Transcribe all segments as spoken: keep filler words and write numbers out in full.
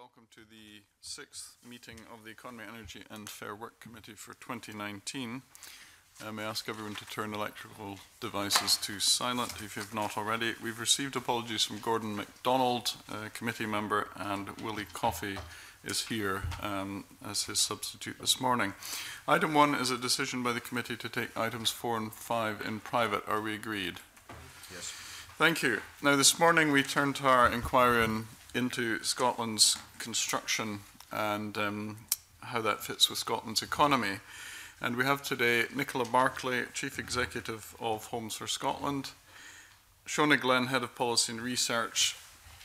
Welcome to the sixth meeting of the Economy, Energy and Fair Work Committee for twenty nineteen. I may ask everyone to turn electrical devices to silent if you've not already. We've received apologies from Gordon MacDonald, uh, committee member, and Willie Coffey is here um, as his substitute this morning. Item one is a decision by the committee to take items four and five in private. Are we agreed? Yes. Thank you. Now this morning we turned to our inquiry in into Scotland's construction and um, how that fits with Scotland's economy. And we have today Nicola Barclay, Chief Executive of Homes for Scotland, Shona Glenn, Head of Policy and Research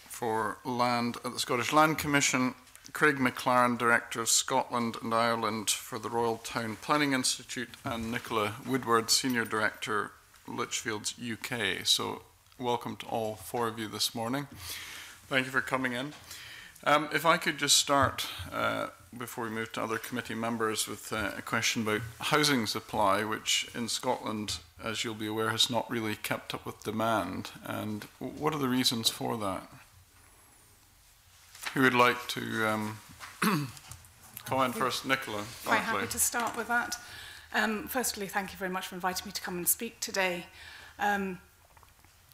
for Land at the Scottish Land Commission, Craig McLaren, Director of Scotland and Ireland for the Royal Town Planning Institute, and Nicola Woodward, Senior Director, Lichfields, U K. So welcome to all four of you this morning. Thank you for coming in. Um, if I could just start, uh, before we move to other committee members, with uh, a question about housing supply, which in Scotland, as you'll be aware, has not really kept up with demand. And what are the reasons for that? Who would like to um, comment first? Nicola. Quite happy to start with that. Um, firstly, thank you very much for inviting me to come and speak today. Um,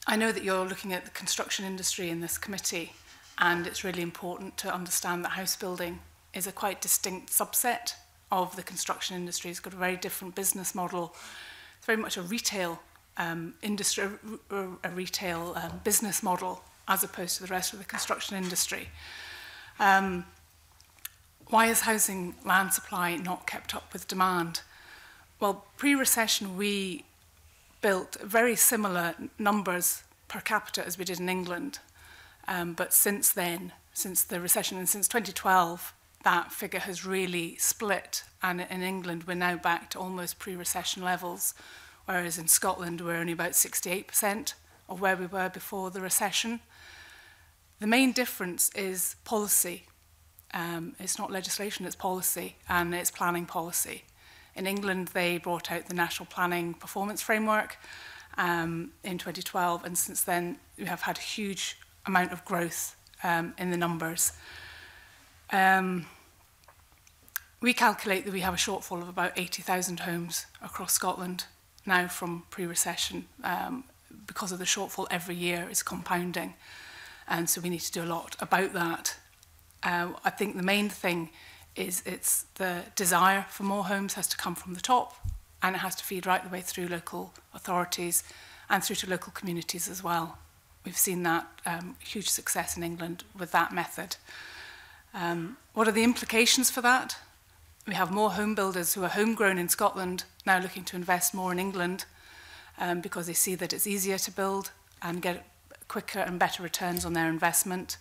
I know that you're looking at the construction industry in this committee, and it's really important to understand that house building is a quite distinct subset of the construction industry. It's got a very different business model. It's very much a retail um, industry, a, a retail um, business model, as opposed to the rest of the construction industry. Um, why is housing land supply not kept up with demand? Well, pre-recession, we built very similar numbers per capita as we did in England. Um, but since then, since the recession and since twenty twelve, that figure has really split. And in England, we're now back to almost pre-recession levels, whereas in Scotland, we're only about sixty-eight percent of where we were before the recession. The main difference is policy. Um, it's not legislation, it's policy, and it's planning policy. In England, they brought out the National Planning Performance Framework um, in twenty twelve, and since then we have had a huge amount of growth um, in the numbers. Um, we calculate that we have a shortfall of about eighty thousand homes across Scotland now from pre-recession um, because of the shortfall every year is compounding, and so we need to do a lot about that. Uh, I think the main thing is it's the desire for more homes has to come from the top, and it has to feed right the way through local authorities and through to local communities as well. We've seen that um, huge success in England with that method. Um, what are the implications for that? We have more home builders who are homegrown in Scotland now looking to invest more in England um, because they see that it's easier to build and get quicker and better returns on their investment.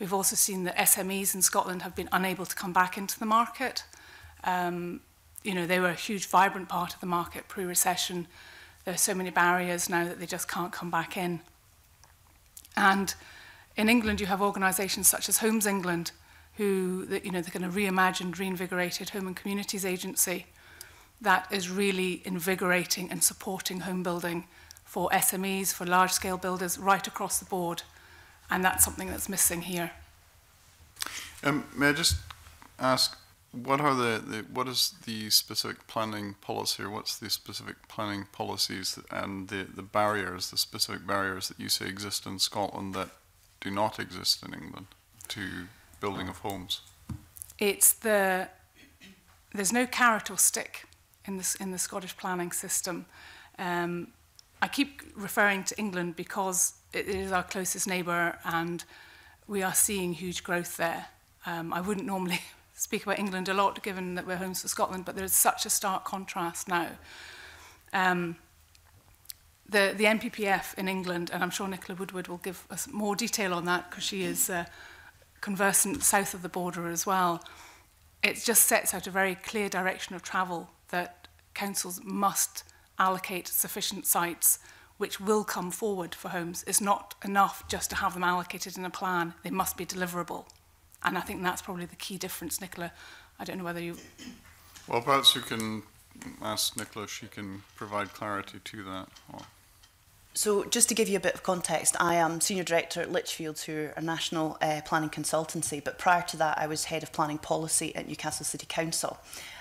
We've also seen that S M Es in Scotland have been unable to come back into the market. Um, you know, they were a huge, vibrant part of the market pre-recession. There are so many barriers now that they just can't come back in. And in England, you have organisations such as Homes England, who, you know, they're kind of reimagined, reinvigorated Home and Communities Agency that is really invigorating and supporting home building for S M Es, for large-scale builders, right across the board. And that's something that's missing here. Um, may I just ask, what are the, the what is the specific planning policy, or what's the specific planning policies and the the barriers, the specific barriers that you say exist in Scotland that do not exist in England to building of homes? It's the there's no carrot or stick in this in the Scottish planning system. Um, I keep referring to England because it is our closest neighbour, and we are seeing huge growth there. Um, I wouldn't normally speak about England a lot, given that we're Homes for Scotland, but there is such a stark contrast now. Um, the, the N P P F in England, and I'm sure Nicola Woodward will give us more detail on that because she is uh, conversant south of the border as well, it just sets out a very clear direction of travel that councils must allocate sufficient sites which will come forward for homes. It's not enough just to have them allocated in a plan. They must be deliverable. And I think that's probably the key difference, Nicola. I don't know whether you... Well, perhaps you can ask Nicola if she can provide clarity to that. Or... So just to give you a bit of context, I am Senior Director at Lichfields, who are a national uh, planning consultancy, but prior to that I was Head of Planning Policy at Newcastle City Council.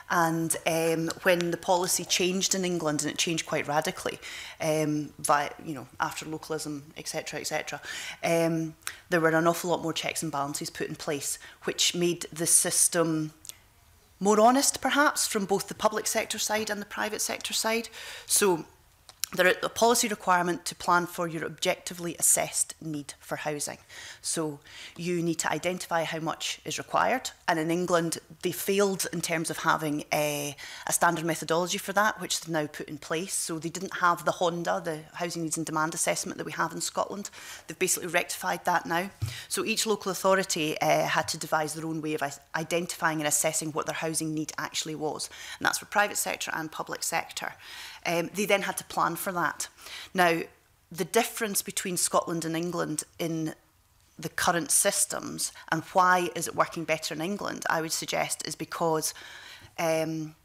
And um, when the policy changed in England, and it changed quite radically, um, via, you know, after localism, et cetera, et cetera, um, there were an awful lot more checks and balances put in place, which made the system more honest, perhaps, from both the public sector side and the private sector side. So there is a policy requirement to plan for your objectively assessed need for housing. So you need to identify how much is required. And in England, they failed in terms of having a, a standard methodology for that, which they've now put in place. So they didn't have the HONDA, the Housing Needs and Demand Assessment, that we have in Scotland. They've basically rectified that now. So each local authority uh, had to devise their own way of identifying and assessing what their housing need actually was. And that's for private sector and public sector. Um, they then had to plan for that. Now, the difference between Scotland and England in the current systems, and why is it working better in England, I would suggest, is because um,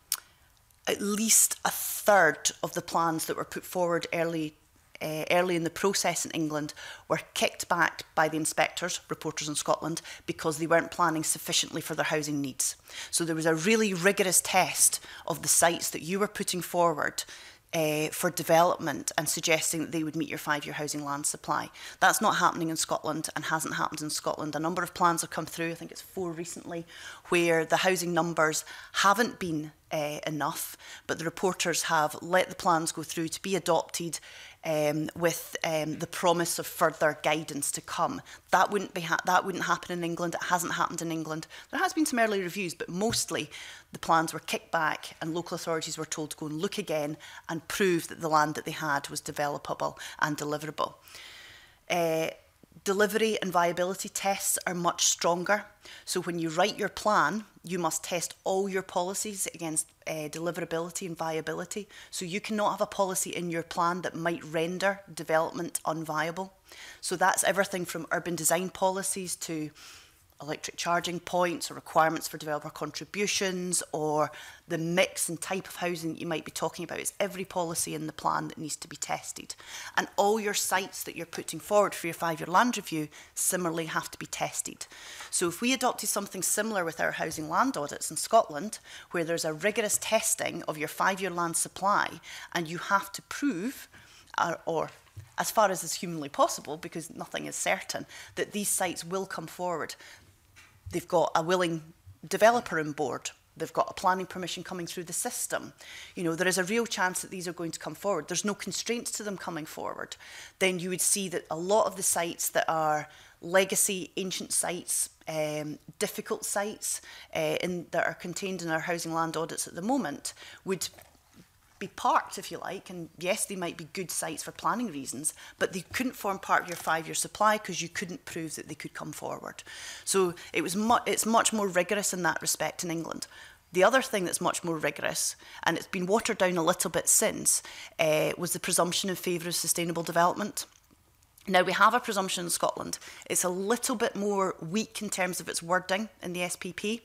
at least a third of the plans that were put forward early Uh, early in the process in England were kicked back by the inspectors, reporters in Scotland, because they weren't planning sufficiently for their housing needs. So there was a really rigorous test of the sites that you were putting forward uh, for development and suggesting that they would meet your five-year housing land supply. That's not happening in Scotland and hasn't happened in Scotland. A number of plans have come through, I think it's four recently, where the housing numbers haven't been uh, enough, but the reporters have let the plans go through to be adopted, Um, with um, the promise of further guidance to come. That wouldn't be ha that wouldn't happen in England. It hasn't happened in England. There has been some early reviews, but mostly the plans were kicked back and local authorities were told to go and look again and prove that the land that they had was developable and deliverable. Uh, delivery and viability tests are much stronger. So when you write your plan, you must test all your policies against uh, deliverability and viability. So you cannot have a policy in your plan that might render development unviable. So that's everything from urban design policies to electric charging points or requirements for developer contributions or the mix and type of housing that you might be talking about. It's every policy in the plan that needs to be tested. And all your sites that you're putting forward for your five-year land review similarly have to be tested. So if we adopted something similar with our housing land audits in Scotland, where there's a rigorous testing of your five-year land supply and you have to prove uh, or as far as is humanly possible, because nothing is certain, that these sites will come forward. They've got a willing developer on board. They've got a planning permission coming through the system. You know, there is a real chance that these are going to come forward. There's no constraints to them coming forward. Then you would see that a lot of the sites that are legacy, ancient sites, um, difficult sites uh, in, that are contained in our housing land audits at the moment would be parked, if you like, and yes, they might be good sites for planning reasons, but they couldn't form part of your five-year supply because you couldn't prove that they could come forward. So it was mu it's much more rigorous in that respect in England. The other thing that's much more rigorous, and it's been watered down a little bit since, uh, was the presumption in favour of sustainable development. Now, we have a presumption in Scotland. It's a little bit more weak in terms of its wording in the S P P.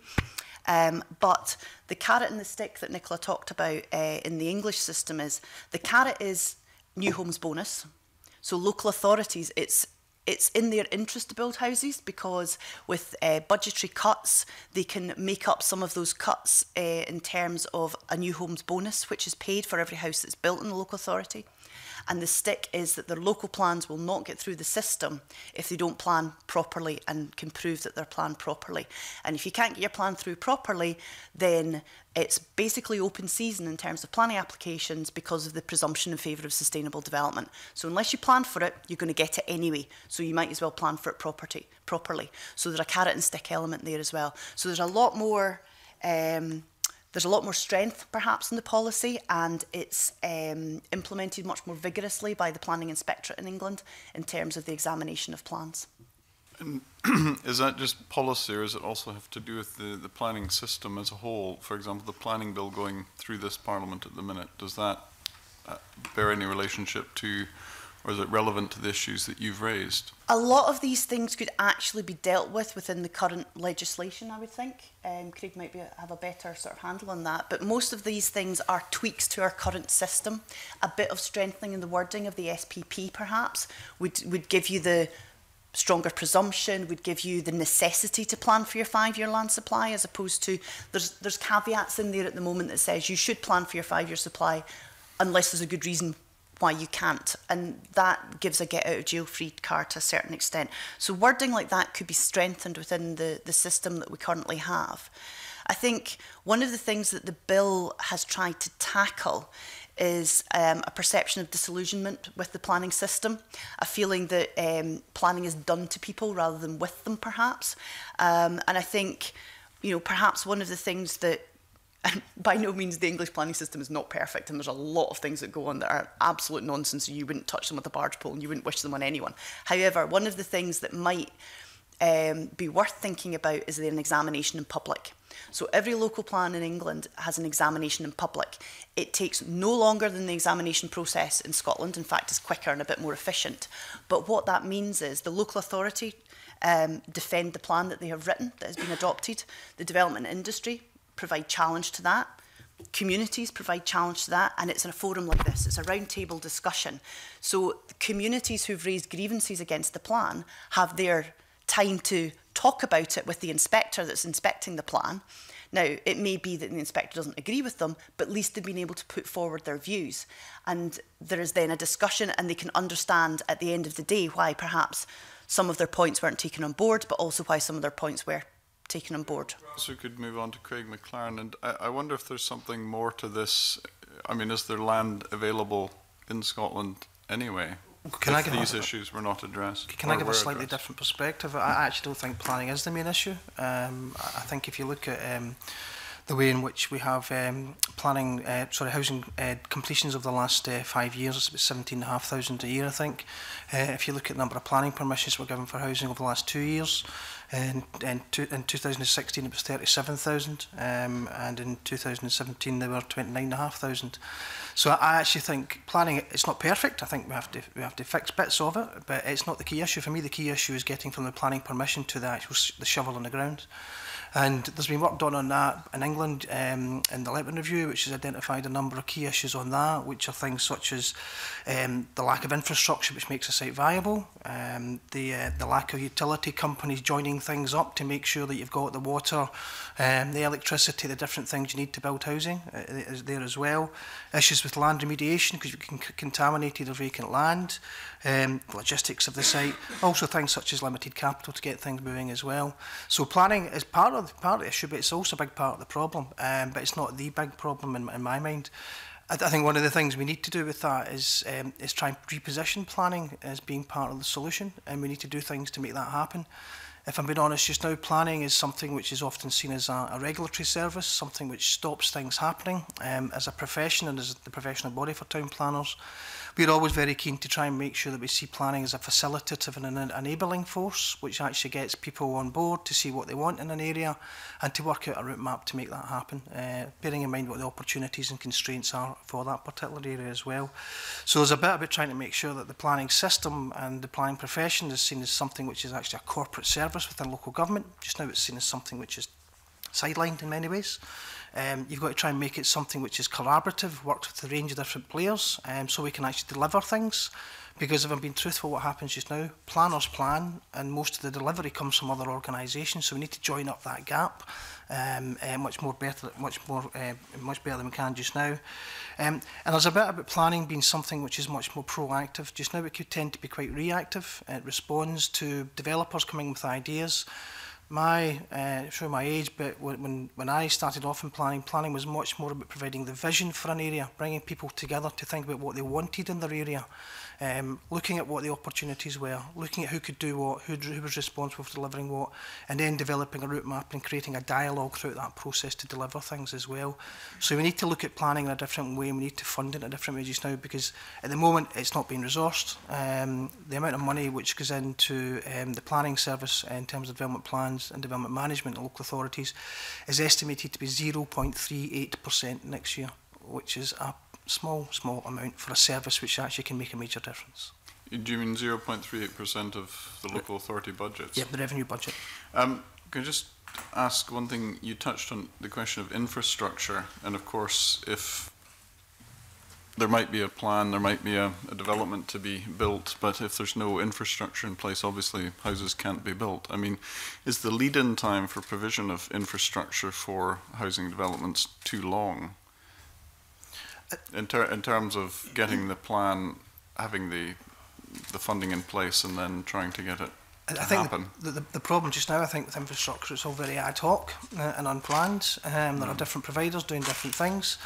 Um, but the carrot and the stick that Nicola talked about uh, in the English system is, the carrot is new homes bonus. So local authorities, it's, it's in their interest to build houses because with uh, budgetary cuts, they can make up some of those cuts uh, in terms of a new homes bonus, which is paid for every house that's built in the local authority. And the stick is that their local plans will not get through the system if they don't plan properly and can prove that they're planned properly. And if you can't get your plan through properly, then it's basically open season in terms of planning applications because of the presumption in favour of sustainable development. So unless you plan for it, you're going to get it anyway. So you might as well plan for it property, properly. So there's a carrot and stick element there as well. So there's a lot more, um, there's a lot more strength, perhaps, in the policy, and it's um, implemented much more vigorously by the Planning Inspectorate in England in terms of the examination of plans. Um, is that just policy, or does it also have to do with the, the planning system as a whole? For example, the planning bill going through this Parliament at the minute, does that uh, bear any relationship to or is it relevant to the issues that you've raised? A lot of these things could actually be dealt with within the current legislation, I would think. Um, Craig might be, have a better sort of handle on that, but most of these things are tweaks to our current system. A bit of strengthening in the wording of the S P P, perhaps, would, would give you the stronger presumption, would give you the necessity to plan for your five-year land supply, as opposed to, there's, there's caveats in there at the moment that says you should plan for your five-year supply unless there's a good reason why you can't, and that gives a get-out-of-jail-free card to a certain extent. So wording like that could be strengthened within the, the system that we currently have. I think one of the things that the bill has tried to tackle is um, a perception of disillusionment with the planning system, a feeling that um, planning is done to people rather than with them, perhaps. Um, and I think, you know, perhaps one of the things that, and by no means the English planning system is not perfect, and there's a lot of things that go on that are absolute nonsense, and you wouldn't touch them with a barge pole and you wouldn't wish them on anyone. However, one of the things that might um, be worth thinking about is an examination in public. So every local plan in England has an examination in public. It takes no longer than the examination process in Scotland. In fact, it's quicker and a bit more efficient. But what that means is the local authority um, defend the plan that they have written, that has been adopted. The development industry provide challenge to that. Communities provide challenge to that, and it's in a forum like this. It's a roundtable discussion. So communities who've raised grievances against the plan have their time to talk about it with the inspector that's inspecting the plan. Now, it may be that the inspector doesn't agree with them, but at least they've been able to put forward their views. And there is then a discussion, and they can understand at the end of the day why perhaps some of their points weren't taken on board, but also why some of their points were taken on board. So we could move on to Craig McLaren, and I, I wonder if there's something more to this. I mean, is there land available in Scotland anyway? Can I give these issues were not addressed? Can I give a slightly different perspective? I actually don't think planning is the main issue. Um, I think if you look at um, the way in which we have um, planning, uh, sorry, housing uh, completions over the last uh, five years, it's about seventeen thousand five hundred a year, I think. Uh, if you look at the number of planning permissions we're given for housing over the last two years, and in, in, in two thousand sixteen it was thirty-seven thousand, um, and in two thousand seventeen there were twenty-nine thousand five hundred. So I actually think planning, it's not perfect. I think we have to we have to fix bits of it, but it's not the key issue. For me, the key issue is getting from the planning permission to the actual sh the shovel on the ground. And there's been work done on that in England um, in the Letwin Review, which has identified a number of key issues on that, which are things such as um, the lack of infrastructure which makes a site viable, um, the uh, the lack of utility companies joining things up to make sure that you've got the water, um, the electricity, the different things you need to build housing uh, is there as well. Issues with land remediation because you can contaminated or vacant land, um, the logistics of the site, also things such as limited capital to get things moving as well. So planning is part of part of the issue, but it's also a big part of the problem, um, but it's not the big problem in, in my mind. I, I think one of the things we need to do with that is um, is try and reposition planning as being part of the solution, and we need to do things to make that happen. If I'm being honest, just now planning is something which is often seen as a, a regulatory service, something which stops things happening. Um, as a profession and as the professional body for town planners, we're always very keen to try and make sure that we see planning as a facilitative and an enabling force, which actually gets people on board to see what they want in an area and to work out a route map to make that happen, uh, bearing in mind what the opportunities and constraints are for that particular area as well. So there's a bit about trying to make sure that the planning system and the planning profession is seen as something which is actually a corporate service within local government. Just now it's seen as something which is sidelined in many ways. Um, you've got to try and make it something which is collaborative, worked with a range of different players, um, so we can actually deliver things. Because if I'm being truthful, what happens just now, planners plan and most of the delivery comes from other organisations, so we need to join up that gap um, uh, much more better, much more, uh, much better than we can just now. Um, and there's a bit about planning being something which is much more proactive. Just now it could tend to be quite reactive. It responds to developers coming with ideas. My, uh, sure my age, but when, when I started off in planning, planning was much more about providing the vision for an area, bringing people together to think about what they wanted in their area, um, looking at what the opportunities were, looking at who could do what, who, who was responsible for delivering what, and then developing a route map and creating a dialogue throughout that process to deliver things as well. So we need to look at planning in a different way, and we need to fund it in a different way just now, because at the moment it's not being resourced. Um, the amount of money which goes into um, the planning service in terms of development plans and development management in local authorities is estimated to be zero point three eight percent next year, which is a small, small amount for a service which actually can make a major difference. Do you mean zero point three eight percent of the local authority budgets? Yeah, the revenue budget. Um, can I just ask one thing? You touched on the question of infrastructure, and of course, if there might be a plan, there might be a, a development to be built, but if there's no infrastructure in place, obviously houses can't be built. I mean, is the lead-in time for provision of infrastructure for housing developments too long? In, ter in terms of getting the plan, having the the funding in place, and then trying to get it I to think happen. The, the, the problem just now, I think, with infrastructure, it's all very ad hoc uh, and unplanned. Um, mm. There are different providers doing different things.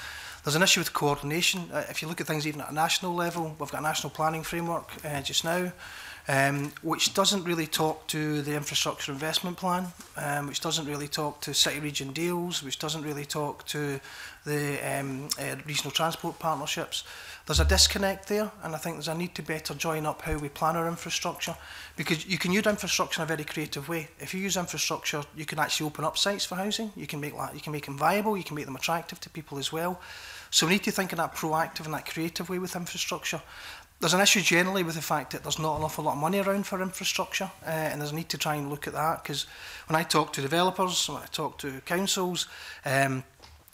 There's an issue with coordination. Uh, if you look at things even at a national level, we've got a national planning framework uh, just now, um, which doesn't really talk to the infrastructure investment plan, um, which doesn't really talk to city region deals, which doesn't really talk to the um, uh, regional transport partnerships. There's a disconnect there, and I think there's a need to better join up how we plan our infrastructure, because you can use infrastructure in a very creative way. If you use infrastructure, you can actually open up sites for housing, you can make, you can make them viable, you can make them attractive to people as well. So we need to think in that proactive and that creative way with infrastructure. There's an issue generally with the fact that there's not an awful lot of money around for infrastructure, uh, and there's a need to try and look at that, because when I talk to developers, when I talk to councils, um,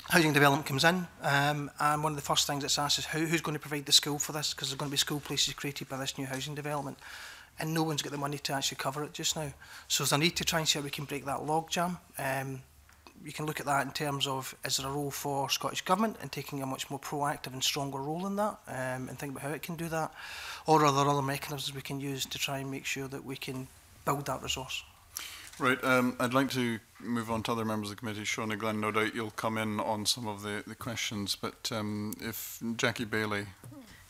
housing development comes in, um, and one of the first things that's asked is who, who's going to provide the school for this, because there's going to be school places created by this new housing development, and no one's got the money to actually cover it just now. So there's a need to try and see how we can break that logjam. Um, you can look at that in terms of, is there a role for Scottish Government in taking a much more proactive and stronger role in that, um, and think about how it can do that, or are there other mechanisms we can use to try and make sure that we can build that resource? Right, um, I'd like to move on to other members of the committee. Shona Glenn, no doubt you'll come in on some of the, the questions, but um, if Jackie Bailey...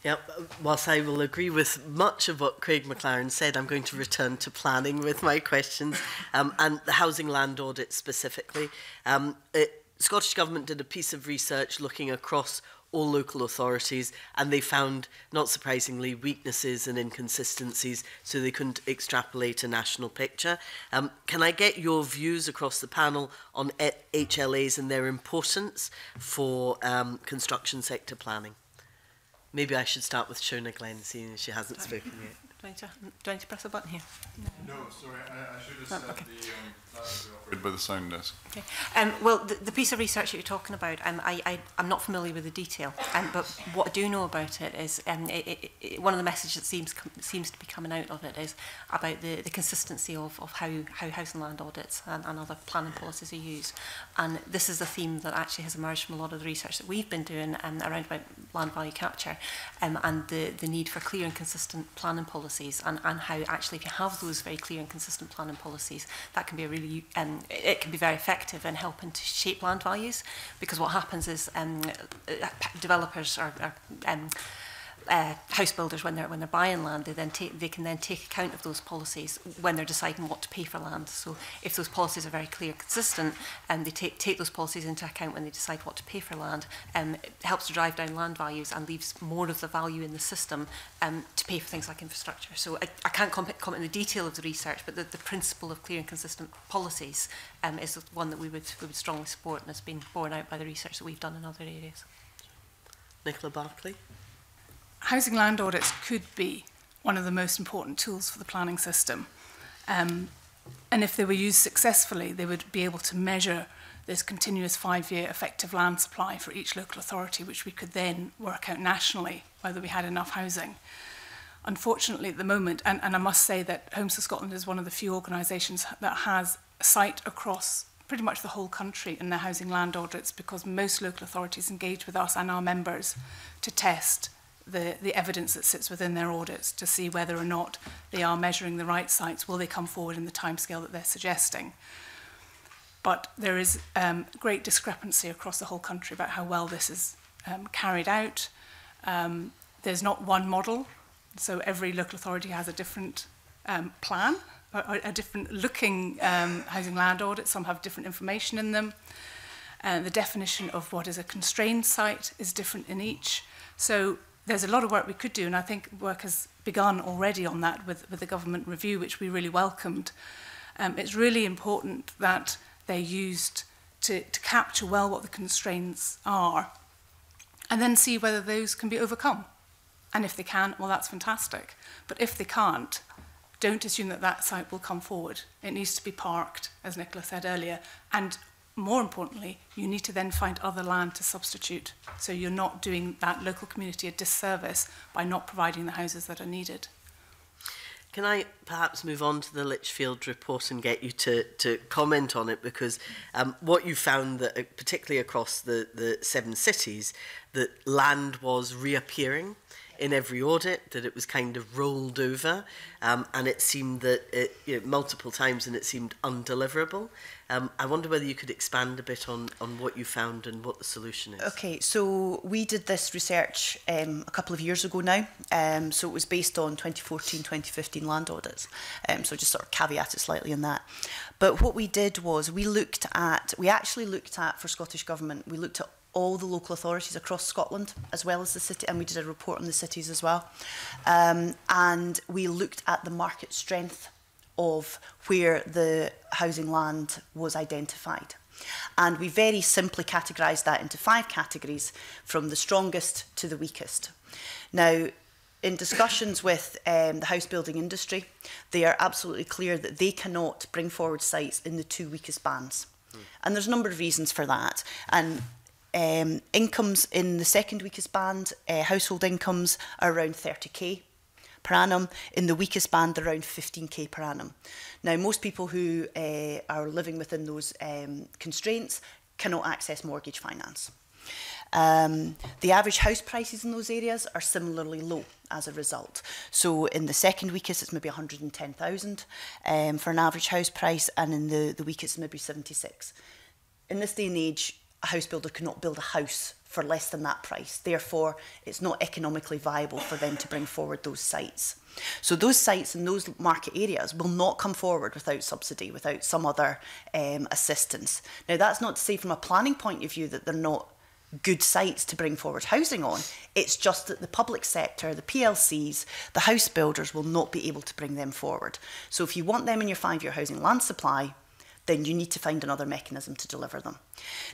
Yep, whilst I will agree with much of what Craig McLaren said, I'm going to return to planning with my questions, um, and the housing land audit specifically. Um, it, Scottish Government did a piece of research looking across all local authorities, and they found, not surprisingly, weaknesses and inconsistencies, so they couldn't extrapolate a national picture. Um, can I get your views across the panel on H L As and their importance for um, construction sector planning? Maybe I should start with Shona Glenn, seeing as she hasn't do spoken I, yet. Do I, need to, do I need to press a button here? No, no sorry, I, I should have said oh, okay. the... Um, that would be offered by the sound desk. Okay. Um, well, the, the piece of research that you're talking about, um, I, I, I'm not familiar with the detail, um, but what I do know about it is, um, it, it, it, one of the messages that seems seems to be coming out of it is about the, the consistency of, of how, how housing land audits and, and other planning policies are used. And this is a theme that actually has emerged from a lot of the research that we've been doing um, around about land value capture, um, and the, the need for clear and consistent planning policies, and, and how actually if you have those very clear and consistent planning policies, that can be a really Um, it can be very effective in helping to shape land values, because what happens is um, developers are, are um, uh, house builders, when they're when they're buying land, they then take they can then take account of those policies when they're deciding what to pay for land. So if those policies are very clear and consistent, and um, they take take those policies into account when they decide what to pay for land, um, it helps to drive down land values and leaves more of the value in the system um, to pay for things like infrastructure. So I, I can't comment on the detail of the research, but the, the principle of clear and consistent policies um, is one that we would we would strongly support, and has been borne out by the research that we've done in other areas. Nicola Barclay. Housing land audits could be one of the most important tools for the planning system. Um, and if they were used successfully, they would be able to measure this continuous five-year effective land supply for each local authority, which we could then work out nationally whether we had enough housing. Unfortunately, at the moment, and, and I must say that Homes for Scotland is one of the few organisations that has a site across pretty much the whole country in their housing land audits, because most local authorities engage with us and our members to test The, the evidence that sits within their audits to see whether or not they are measuring the right sites, will they come forward in the timescale that they're suggesting. But there is um, great discrepancy across the whole country about how well this is um, carried out. Um, there's not one model, so every local authority has a different um, plan, or, or a different looking um, housing land audit. Some have different information in them. Uh, the definition of what is a constrained site is different in each. So there's a lot of work we could do, and I think work has begun already on that with, with the government review, which we really welcomed. Um, it's really important that they're used to, to capture well what the constraints are, and then see whether those can be overcome. And if they can, well, that's fantastic. But if they can't, don't assume that that site will come forward. It needs to be parked, as Nicola said earlier. And more importantly, you need to then find other land to substitute. So you're not doing that local community a disservice by not providing the houses that are needed. Can I perhaps move on to the Lichfield report and get you to, to comment on it? Because um, what you found, that particularly across the, the seven cities, that land was reappearing in every audit, that it was kind of rolled over, um, and it seemed that, it, you know, multiple times, and it seemed undeliverable. Um, I wonder whether you could expand a bit on, on what you found and what the solution is. Okay, so we did this research um, a couple of years ago now. Um, so it was based on twenty fourteen, twenty fifteen land audits. Um, so just sort of caveat it slightly on that. But what we did was we looked at, we actually looked at, for Scottish Government, we looked at all the local authorities across Scotland, as well as the city, and we did a report on the cities as well. Um, and we looked at the market strength of where the housing land was identified. And we very simply categorised that into five categories, from the strongest to the weakest. Now, in discussions with um, the house building industry, they are absolutely clear that they cannot bring forward sites in the two weakest bands. Mm. And there's a number of reasons for that. And um, incomes in the second weakest band, uh, household incomes, are around thirty K. per annum. In the weakest band, around fifteen K per annum. Now, most people who uh, are living within those um, constraints cannot access mortgage finance. Um, the average house prices in those areas are similarly low as a result. So in the second weakest, it's maybe one hundred and ten thousand um, for an average house price, and in the, the weakest, maybe seventy-six. In this day and age, a house builder cannot build a house for less than that price. Therefore, it's not economically viable for them to bring forward those sites. So those sites in those market areas will not come forward without subsidy, without some other um, assistance. Now, that's not to say from a planning point of view that they're not good sites to bring forward housing on. It's just that the public sector, the P L Cs, the house builders will not be able to bring them forward. So if you want them in your five-year housing land supply, then you need to find another mechanism to deliver them.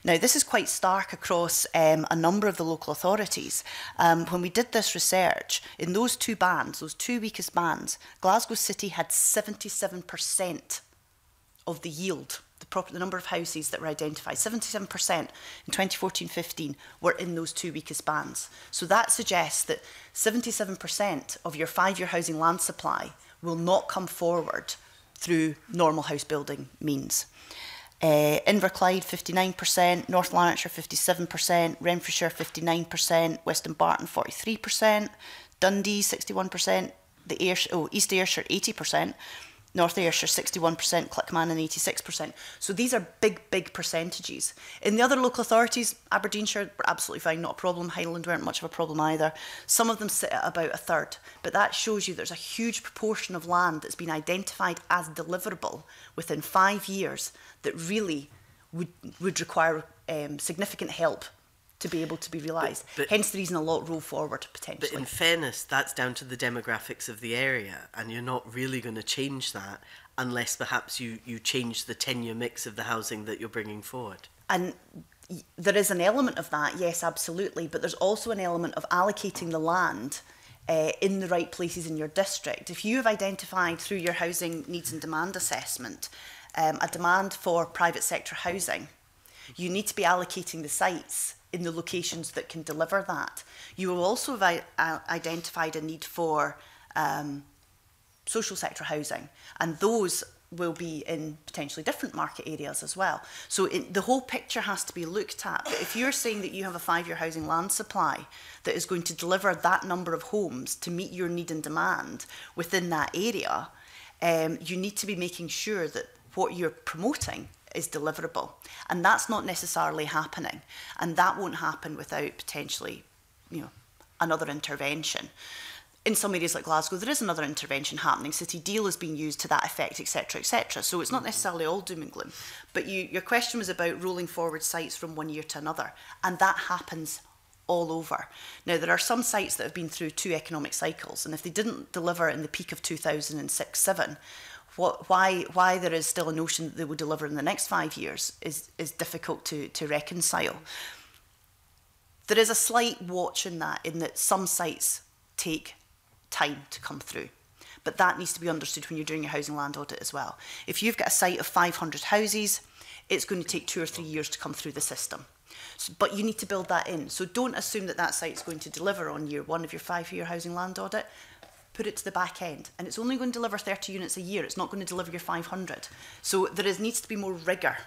Now, this is quite stark across um, a number of the local authorities. Um, when we did this research, in those two bands, those two weakest bands, Glasgow City had seventy-seven percent of the yield, the, proper, the number of houses that were identified. seventy-seven percent in twenty fourteen fifteen were in those two weakest bands. So that suggests that seventy-seven percent of your five-year housing land supply will not come forward through normal house building means. Uh, Inverclyde, fifty-nine percent, North Lanarkshire, fifty-seven percent, Renfrewshire, fifty-nine percent, Weston Barton, forty-three percent, Dundee, sixty-one percent, the Ayrshire, oh, East Ayrshire, eighty percent, North Ayrshire, sixty-one percent, Clickmannen, eighty-six percent. So these are big, big percentages. In the other local authorities, Aberdeenshire were absolutely fine, not a problem. Highland weren't much of a problem either. Some of them sit at about a third. But that shows you there's a huge proportion of land that's been identified as deliverable within five years that really would, would require um, significant help to be able to be realised. Hence the reason a lot roll forward, potentially. But in fairness, that's down to the demographics of the area, and you're not really going to change that unless perhaps you, you change the tenure mix of the housing that you're bringing forward. And there is an element of that, yes, absolutely, but there's also an element of allocating the land uh, in the right places in your district. If you have identified through your housing needs and demand assessment um, a demand for private sector housing, you need to be allocating the sites in the locations that can deliver that. You will also have identified a need for um, social sector housing, and those will be in potentially different market areas as well. So it, the whole picture has to be looked at. But if you're saying that you have a five-year housing land supply that is going to deliver that number of homes to meet your need and demand within that area, um, you need to be making sure that what you're promoting is deliverable, and that's not necessarily happening, and that won't happen without potentially, you know, another intervention. In some areas like Glasgow, there is another intervention happening. City Deal is being used to that effect, et cetera, et cetera. So it's not necessarily all doom and gloom. But you, your question was about rolling forward sites from one year to another, and that happens all over. Now, there are some sites that have been through two economic cycles, and if they didn't deliver in the peak of two thousand six, seven. What, why, why there is still a notion that they will deliver in the next five years is, is difficult to, to reconcile. There is a slight watch in that, in that some sites take time to come through. But that needs to be understood when you're doing your housing land audit as well. If you've got a site of five hundred houses, it's going to take two or three years to come through the system. So, but you need to build that in. So don't assume that that site's going to deliver on year one of your five-year housing land audit. Put it to the back end. And it's only going to deliver thirty units a year. It's not going to deliver your five hundred. So there is, needs to be more rigour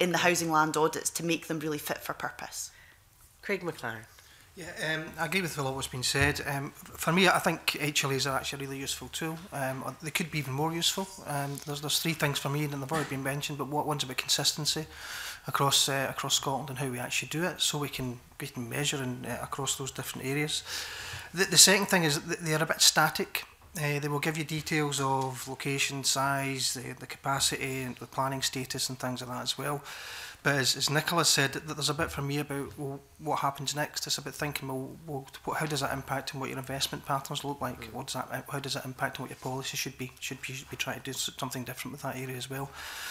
in the housing land audits to make them really fit for purpose. Craig McLaren. Yeah, um, I agree with a lot of what's been said. Um, for me, I think H L As are actually a really useful tool. Um, they could be even more useful. Um, there's, there's three things for me, and they've already been mentioned, but what one's about consistency across uh, across Scotland and how we actually do it, so we can, we can measure in, uh, across those different areas. The, the second thing is that they're a bit static. Uh, they will give you details of location, size, the, the capacity, and the planning status and things like that as well. But as, as Nicola said, that there's a bit for me about, well, what happens next. It's about thinking, well, well, how does that impact on what your investment patterns look like? What does that, how does that impact on what your policy should be? Should be, should be trying to do something different with that area as well.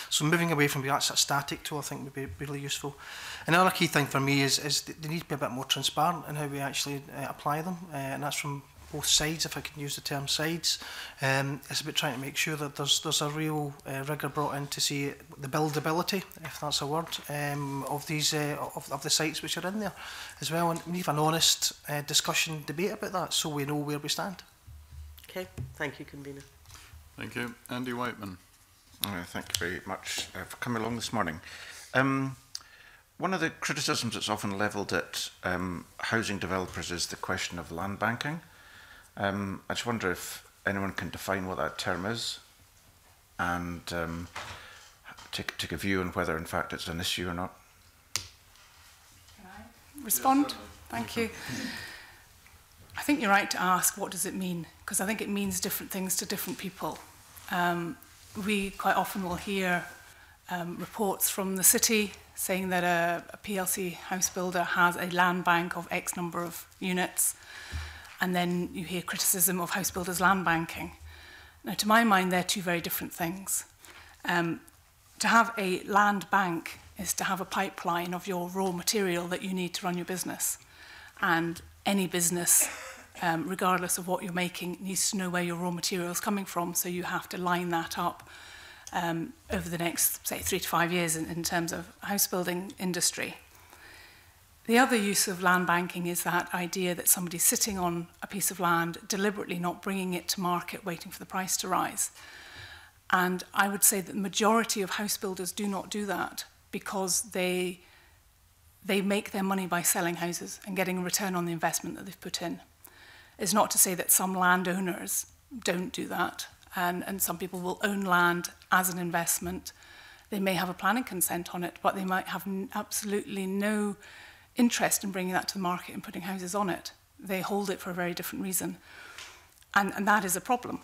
So moving away from that static tool, I think, would be really useful. Another key thing for me is, is they need to be a bit more transparent in how we actually uh, apply them. Uh, and that's from both sides, if I can use the term sides. Um, it's about trying to make sure that there's there's a real uh, rigour brought in to see the buildability, if that's a word, um, of these uh, of, of the sites which are in there as well, and we need an honest uh, discussion, debate about that, so we know where we stand. Okay, thank you, convener. Thank you, Andy Whiteman. Uh, thank you very much uh, for coming along this morning. Um, one of the criticisms that's often levelled at um, housing developers is the question of land banking. Um, I just wonder if anyone can define what that term is, and um, take, take a view on whether, in fact, it's an issue or not. Can I respond? Yes, thank you. I think you're right to ask, what does it mean? Because I think it means different things to different people. Um, we quite often will hear um, reports from the city saying that a, a P L C house builder has a land bank of X number of units. And then you hear criticism of house builders' land banking. Now, to my mind, they're two very different things. Um, to have a land bank is to have a pipeline of your raw material that you need to run your business. And any business, um, regardless of what you're making, needs to know where your raw material is coming from. So you have to line that up um, over the next, say, three to five years in, in terms of house building industry. The other use of land banking is that idea that somebody's sitting on a piece of land, deliberately not bringing it to market, waiting for the price to rise. And I would say that the majority of house builders do not do that, because they, they make their money by selling houses and getting a return on the investment that they've put in. It's not to say that some landowners don't do that, and, and some people will own land as an investment. They may have a planning consent on it, but they might have absolutely no interest in bringing that to the market and putting houses on it. They hold it for a very different reason. And, and that is a problem.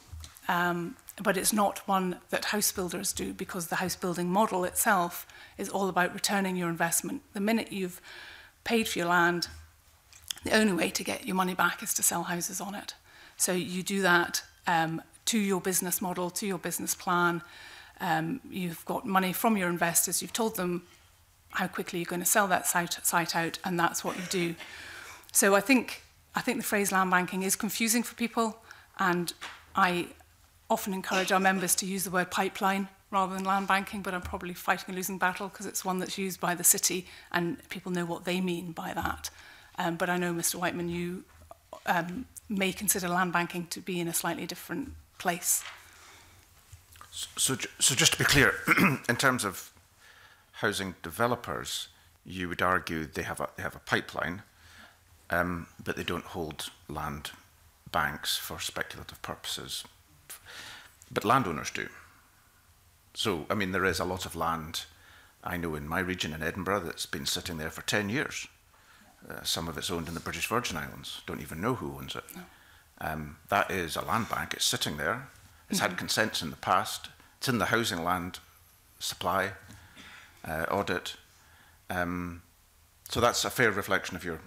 Um, but it's not one that house builders do, because the house building model itself is all about returning your investment. The minute you've paid for your land, the only way to get your money back is to sell houses on it. So you do that um, to your business model, to your business plan. Um, you've got money from your investors. You've told them how quickly you're going to sell that site, site out, and that's what you do. So I think, I think the phrase land banking is confusing for people, and I often encourage our members to use the word pipeline rather than land banking, but I'm probably fighting a losing battle because it's one that's used by the city and people know what they mean by that. Um, but I know, Mister Whiteman, you um, may consider land banking to be in a slightly different place. So, so just to be clear, in terms of housing developers, you would argue they have a, they have a pipeline, um, but they don't hold land banks for speculative purposes. But landowners do. So, I mean, there is a lot of land, I know in my region in Edinburgh, that's been sitting there for ten years. Uh, some of it's owned in the British Virgin Islands. Don't even know who owns it. No. Um, that is a land bank. It's sitting there. It's mm-hmm. had consents in the past. It's in the housing land supply Uh, audit. Um, so that's a fair reflection of your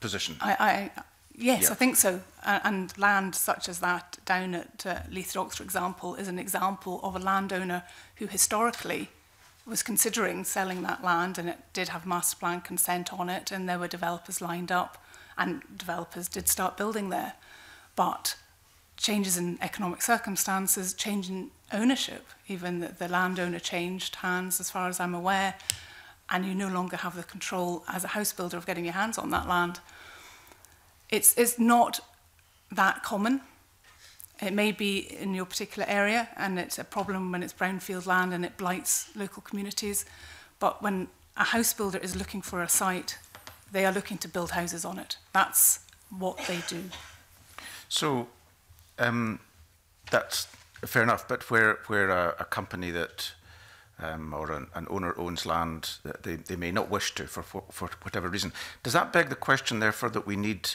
position. I, I, yes, yeah. I think so. And, and land such as that down at uh, Leith Docks, for example, is an example of a landowner who historically was considering selling that land, and it did have master plan consent on it, and there were developers lined up, and developers did start building there. But changes in economic circumstances, change in ownership, even the, the landowner changed hands as far as I'm aware, and you no longer have the control as a house builder of getting your hands on that land. It's, it's not that common. It may be in your particular area, and it's a problem when it's brownfield land and it blights local communities. But when a house builder is looking for a site, they are looking to build houses on it. That's what they do. So um, that's fair enough. But where, where a, a company that um, or an, an owner owns land that they, they may not wish to for, for, for whatever reason, does that beg the question, therefore, that we need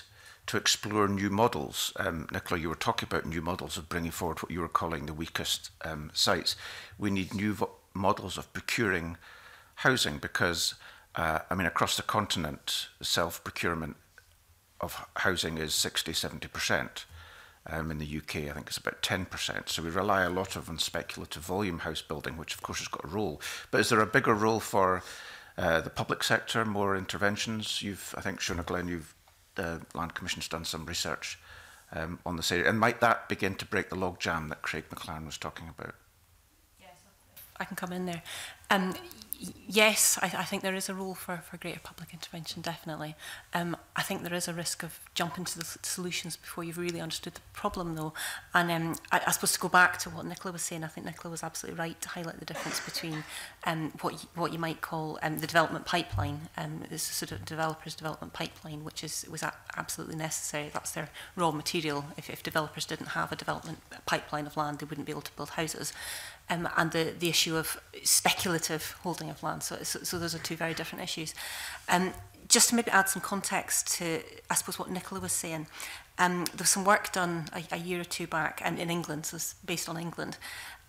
to explore new models? Um, Nicola, you were talking about new models of bringing forward what you were calling the weakest um, sites. We need new models of procuring housing because, uh, I mean, across the continent, self-procurement of housing is sixty, seventy percent. Um, in the U K, I think it's about ten percent. So we rely a lot of on speculative volume house building, which of course has got a role. But is there a bigger role for uh, the public sector, more interventions? You've, I think, Shona Glenn, you've the Land Commission's done some research um, on this area. And might that begin to break the logjam that Craig McLaren was talking about? Yes, I can come in there. Um, yes, I, I think there is a role for, for greater public intervention, definitely. Um, I think there is a risk of jumping to the solutions before you've really understood the problem, though. And um, I, I suppose to go back to what Nicola was saying, I think Nicola was absolutely right to highlight the difference between um, what, you, what you might call um, the development pipeline. Um, this is sort of developers' development pipeline, which is was absolutely necessary. That's their raw material. If, if developers didn't have a development pipeline of land, they wouldn't be able to build houses. Um, and the, the issue of speculative holding of land. So, so, so those are two very different issues. Um, just to maybe add some context to, I suppose, what Nicola was saying, um, there was some work done a, a year or two back um, in England, so it's based on England,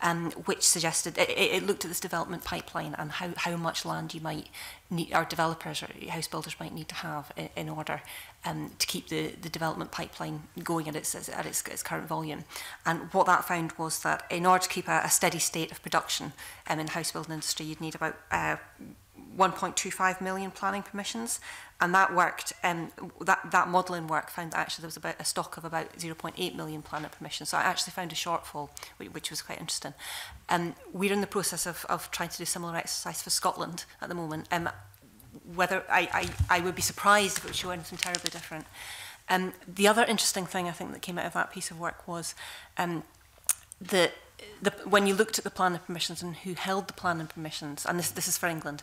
um, which suggested, it, it looked at this development pipeline and how, how much land you might need, or developers or house builders might need to have in, in order um, to keep the, the development pipeline going at its, at its, its current volume. And what that found was that in order to keep a, a steady state of production um, in the house building industry, you'd need about uh, one point two five million planning permissions, and that worked. Um, that that modelling work found that actually there was about a stock of about zero point eight million planning permissions. So I actually found a shortfall, which was quite interesting. Um, we're in the process of of trying to do a similar exercise for Scotland at the moment. Um, whether I, I I would be surprised if it would show anything terribly different. Um, the other interesting thing I think that came out of that piece of work was um, the. The, when you looked at the planning permissions and who held the planning permissions, and this, this is for England,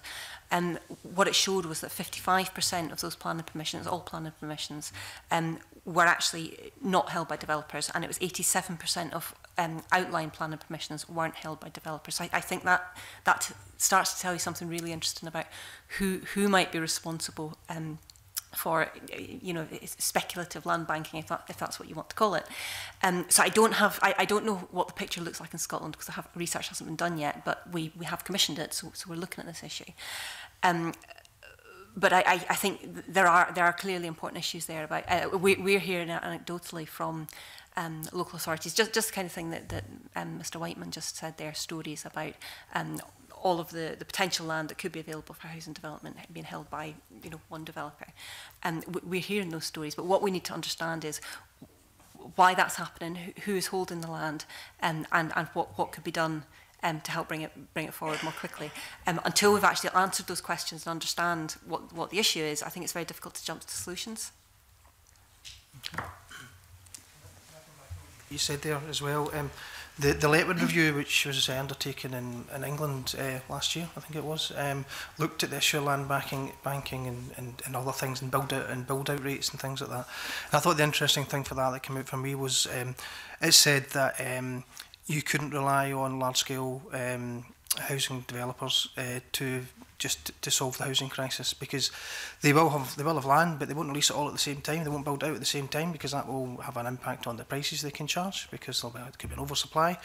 um, what it showed was that fifty-five percent of those planning permissions, all planning permissions, um, were actually not held by developers, and it was eighty-seven percent of um, outline planning permissions weren't held by developers. So I, I think that that starts to tell you something really interesting about who, who might be responsible um, for, you know, speculative land banking, if, that, if that's what you want to call it. Um, so I don't have, I, I don't know what the picture looks like in Scotland because I have, research hasn't been done yet, but we, we have commissioned it, so, so we're looking at this issue. Um, but I, I, I think there are, there are clearly important issues there. About uh, we, we're hearing anecdotally from um, local authorities, just, just the kind of thing that, that um, Mister Whiteman just said there, stories about um, all of the, the potential land that could be available for housing development being held by, you know, one developer. And um, we're hearing those stories, but what we need to understand is why that's happening, who is holding the land, um, and, and what, what could be done um, to help bring it, bring it forward more quickly. Um, until we've actually answered those questions and understand what, what the issue is, I think it's very difficult to jump to solutions. You said there as well, um, The, the Letwin Review, which was undertaken in, in England uh, last year, I think it was, um, looked at the issue of land banking, banking and, and, and other things, and build out and build out rates and things like that. And I thought the interesting thing for that that came out for me was um, it said that um, you couldn't rely on large scale um, housing developers uh, to just to solve the housing crisis, because they will have they will have land, but they won't release it all at the same time. They won't build out at the same time, because that will have an impact on the prices they can charge, because there'll be, it could be an oversupply.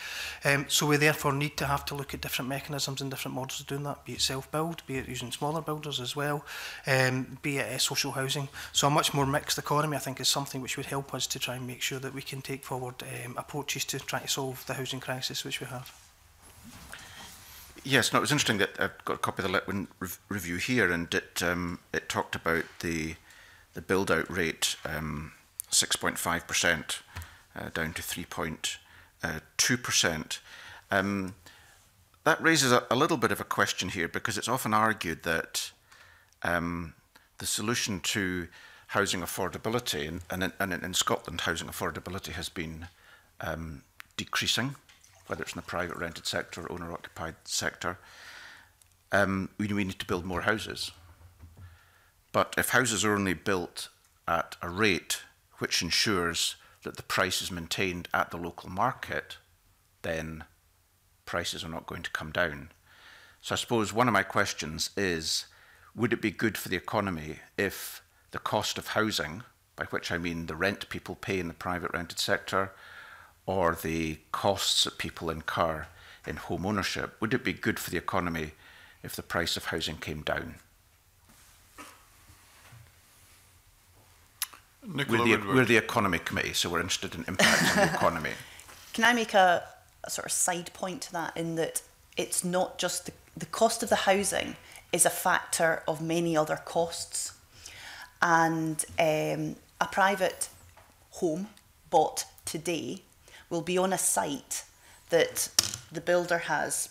Um, so we therefore need to have to look at different mechanisms and different models of doing that, be it self-build, be it using smaller builders as well, um, be it uh, social housing. So a much more mixed economy, I think, is something which would help us to try and make sure that we can take forward um, approaches to try to solve the housing crisis which we have. Yes, no, it was interesting that I've got a copy of the Letwin Review here, and it um, it talked about the the build-out rate, um, six point five percent, uh, down to three point two percent. Uh, um, that raises a, a little bit of a question here, because it's often argued that um, the solution to housing affordability, and, and, in, and in Scotland housing affordability has been um, decreasing, whether it's in the private rented sector or owner-occupied sector, um, we, we need to build more houses. But if houses are only built at a rate which ensures that the price is maintained at the local market, then prices are not going to come down. So I suppose one of my questions is, would it be good for the economy if the cost of housing, by which I mean the rent people pay in the private rented sector, or the costs that people incur in home ownership, would it be good for the economy if the price of housing came down? Nicola Woodward. We're the Economy Committee, so we're interested in impacts on the economy. Can I make a, a sort of side point to that, in that it's not just the, the cost of the housing is a factor of many other costs, and um, a private home bought today will be on a site that the builder has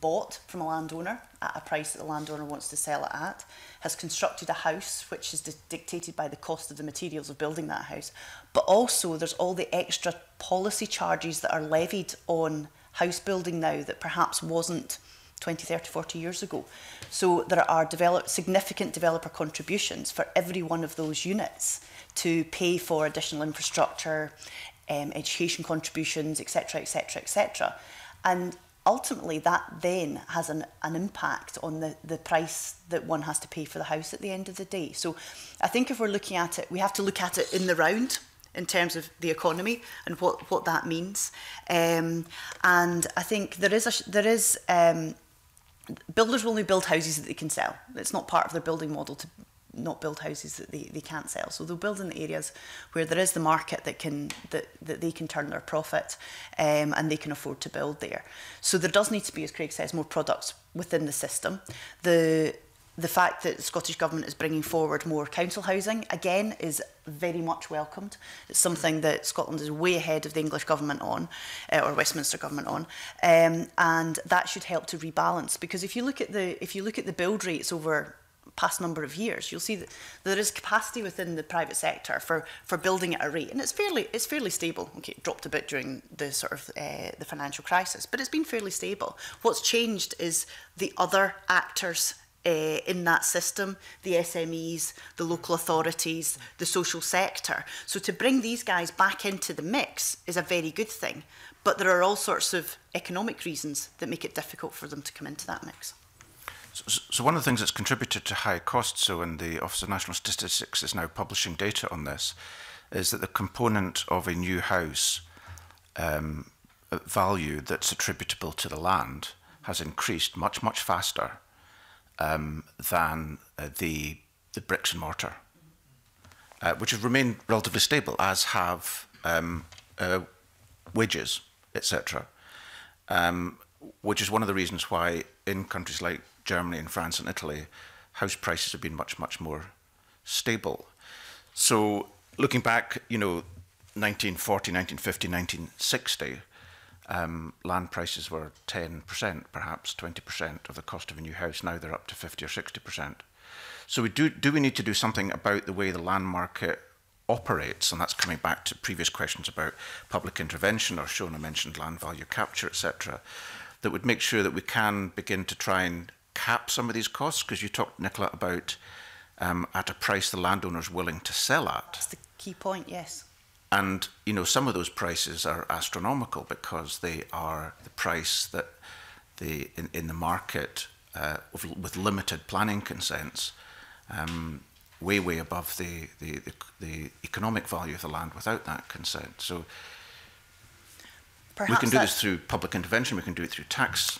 bought from a landowner at a price that the landowner wants to sell it at, has constructed a house which is dictated by the cost of the materials of building that house, but also there's all the extra policy charges that are levied on house building now that perhaps wasn't twenty, thirty, forty years ago. So there are develop, significant developer contributions for every one of those units to pay for additional infrastructure, um, education contributions, et cetera, et cetera, et cetera. And ultimately that then has an, an impact on the, the price that one has to pay for the house at the end of the day. So I think if we're looking at it, we have to look at it in the round in terms of the economy and what, what that means. Um, and I think there is, a, there is um, builders will only build houses that they can sell. It's not part of their building model to not build houses that they, they can't sell. So they'll build in the areas where there is the market that can that, that they can turn their profit, um, and they can afford to build there. So there does need to be, as Craig says, more products within the system. The the fact that the Scottish Government is bringing forward more council housing, again, is very much welcomed. It's something that Scotland is way ahead of the English Government on, uh, or Westminster Government on, um, and that should help to rebalance. Because if you look at the if you look at the build rates over past number of years, you'll see that there is capacity within the private sector for for building at a rate, and it's fairly it's fairly stable. Okay, it dropped a bit during the sort of uh, the financial crisis, but it's been fairly stable. What's changed is the other actors uh, in that system: the S M Es, the local authorities, the social sector. So to bring these guys back into the mix is a very good thing, but there are all sorts of economic reasons that make it difficult for them to come into that mix. So, so one of the things that's contributed to high costs, so and the Office of National Statistics is now publishing data on this, is that the component of a new house um, value that's attributable to the land has increased much, much faster um, than uh, the, the bricks and mortar, uh, which have remained relatively stable, as have um, uh, wages, et cetera, um, which is one of the reasons why in countries like Germany and France and Italy, house prices have been much, much more stable. So looking back, you know, nineteen forty, nineteen fifty, nineteen sixty, um, land prices were ten percent, perhaps twenty percent of the cost of a new house. Now they're up to fifty or sixty percent. So we do, do we need to do something about the way the land market operates? And that's coming back to previous questions about public intervention, or Shona mentioned land value capture, et cetera, that would make sure that we can begin to try and cap some of these costs, because you talked, Nicola, about um, at a price the landowner's willing to sell at. That's the key point, yes. And you know, some of those prices are astronomical because they are the price that the in, in the market uh, with, with limited planning consents, um, way way above the, the the the economic value of the land without that consent. So perhaps we can do this through public intervention. We can do it through tax.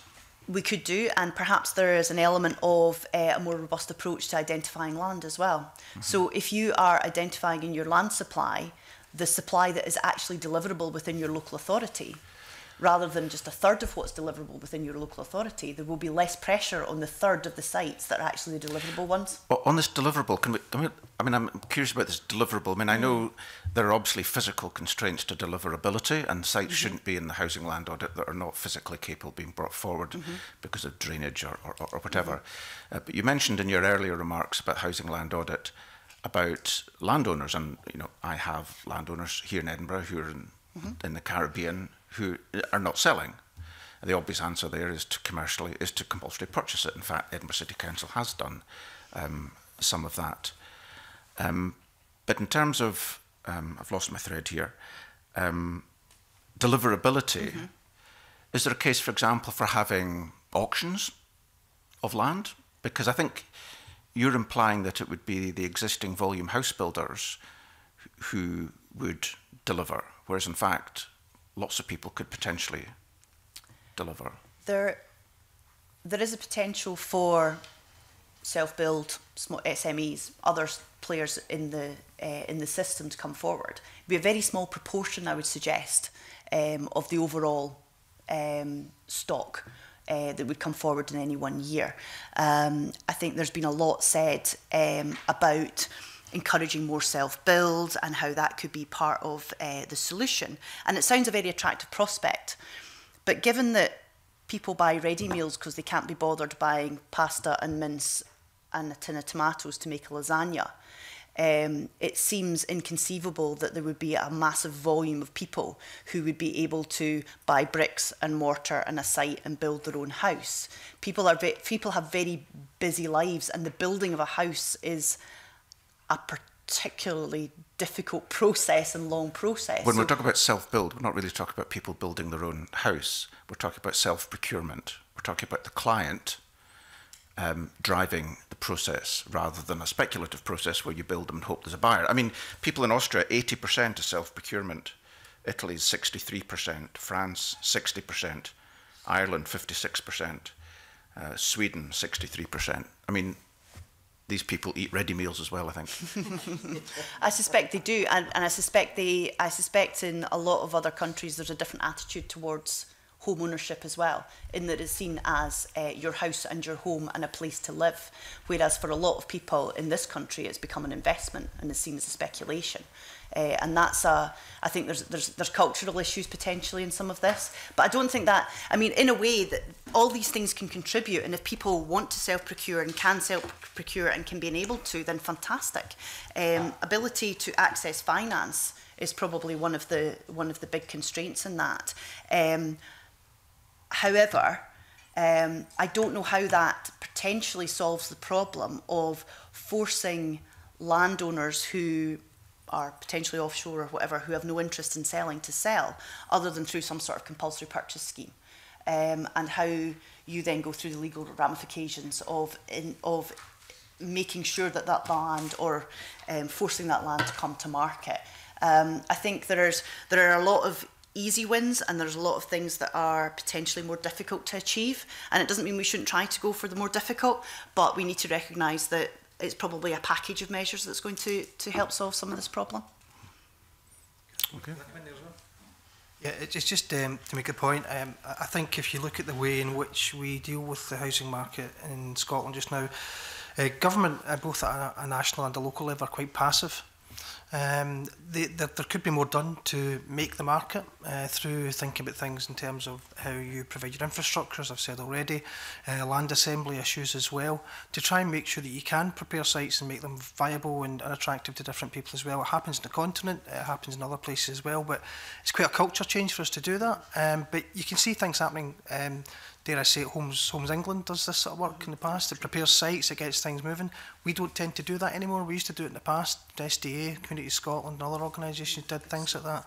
We could do, and perhaps there is an element of uh, a more robust approach to identifying land as well. Mm-hmm. So if you are identifying in your land supply the supply that is actually deliverable within your local authority, rather than just a third of what's deliverable within your local authority, there will be less pressure on the third of the sites that are actually the deliverable ones. Well, on this deliverable, can we, can we, I mean, I'm curious about this deliverable. I mean, I know there are obviously physical constraints to deliverability, and sites mm-hmm. shouldn't be in the housing land audit that are not physically capable of being brought forward mm-hmm. because of drainage or, or, or whatever. Mm-hmm. uh, but you mentioned in your earlier remarks about housing land audit about landowners, and you know, I have landowners here in Edinburgh who are in, mm-hmm. in the Caribbean who are not selling. And the obvious answer there is to commercially is to compulsory purchase it. In fact, Edinburgh City Council has done um, some of that. Um, but in terms of, um, I've lost my thread here, um, deliverability, mm-hmm. is there a case, for example, for having auctions of land? Because I think you're implying that it would be the existing volume house builders who would deliver, whereas in fact, lots of people could potentially deliver. There, there is a potential for self-build, S M Es, other players in the uh, in the system to come forward. It'd be a very small proportion, I would suggest, um, of the overall um, stock uh, that would come forward in any one year. Um, I think there's been a lot said um, about encouraging more self-build and how that could be part of uh, the solution. And it sounds a very attractive prospect, but given that people buy ready meals because they can't be bothered buying pasta and mince and a tin of tomatoes to make a lasagna, um, it seems inconceivable that there would be a massive volume of people who would be able to buy bricks and mortar and a site and build their own house. People are people have very busy lives, and the building of a house is a particularly difficult process and long process. When so we're talking about self-build, we're not really talking about people building their own house. We're talking about self-procurement. We're talking about the client um, driving the process rather than a speculative process where you build them and hope there's a buyer. I mean, people in Austria, eighty percent is self-procurement. Italy's sixty-three percent. France, sixty percent. Ireland, fifty-six percent. Uh, Sweden, sixty-three percent. I mean, these people eat ready meals as well, I think. I suspect they do, and, and I suspect they. I suspect in a lot of other countries there's a different attitude towards home ownership as well, in that it's seen as uh, your house and your home and a place to live, whereas for a lot of people in this country it's become an investment and is seen as a speculation. Uh, and that's a, I think there's, there's, there's cultural issues potentially in some of this, but I don't think that, I mean, in a way that all these things can contribute, and if people want to self-procure and can self-procure and can be enabled to, then fantastic. Um, ability to access finance is probably one of the, one of the big constraints in that. Um, however, um, I don't know how that potentially solves the problem of forcing landowners who are potentially offshore or whatever, who have no interest in selling, to sell, other than through some sort of compulsory purchase scheme. Um, and how you then go through the legal ramifications of, in, of making sure that that land, or um, forcing that land to come to market. Um, I think there's, there are a lot of easy wins, and there's a lot of things that are potentially more difficult to achieve. And it doesn't mean we shouldn't try to go for the more difficult, but we need to recognise that it's probably a package of measures that's going to, to help solve some of this problem. Okay. Yeah, it's just um, to make a point, um, I think if you look at the way in which we deal with the housing market in Scotland just now, uh, government, uh, both at a, a national and a local level, are quite passive. Um, they, there, there could be more done to make the market uh, through thinking about things in terms of how you provide your infrastructure, as I've said already, uh, land assembly issues as well, to try and make sure that you can prepare sites and make them viable and attractive to different people as well. It happens in the continent, it happens in other places as well, but it's quite a culture change for us to do that. Um, but you can see things happening. Um, Dare I say, Homes, Homes England does this sort of work in the past. It prepares sites, it gets things moving. We don't tend to do that anymore. We used to do it in the past. S D A, Community Scotland and other organisations did things like that.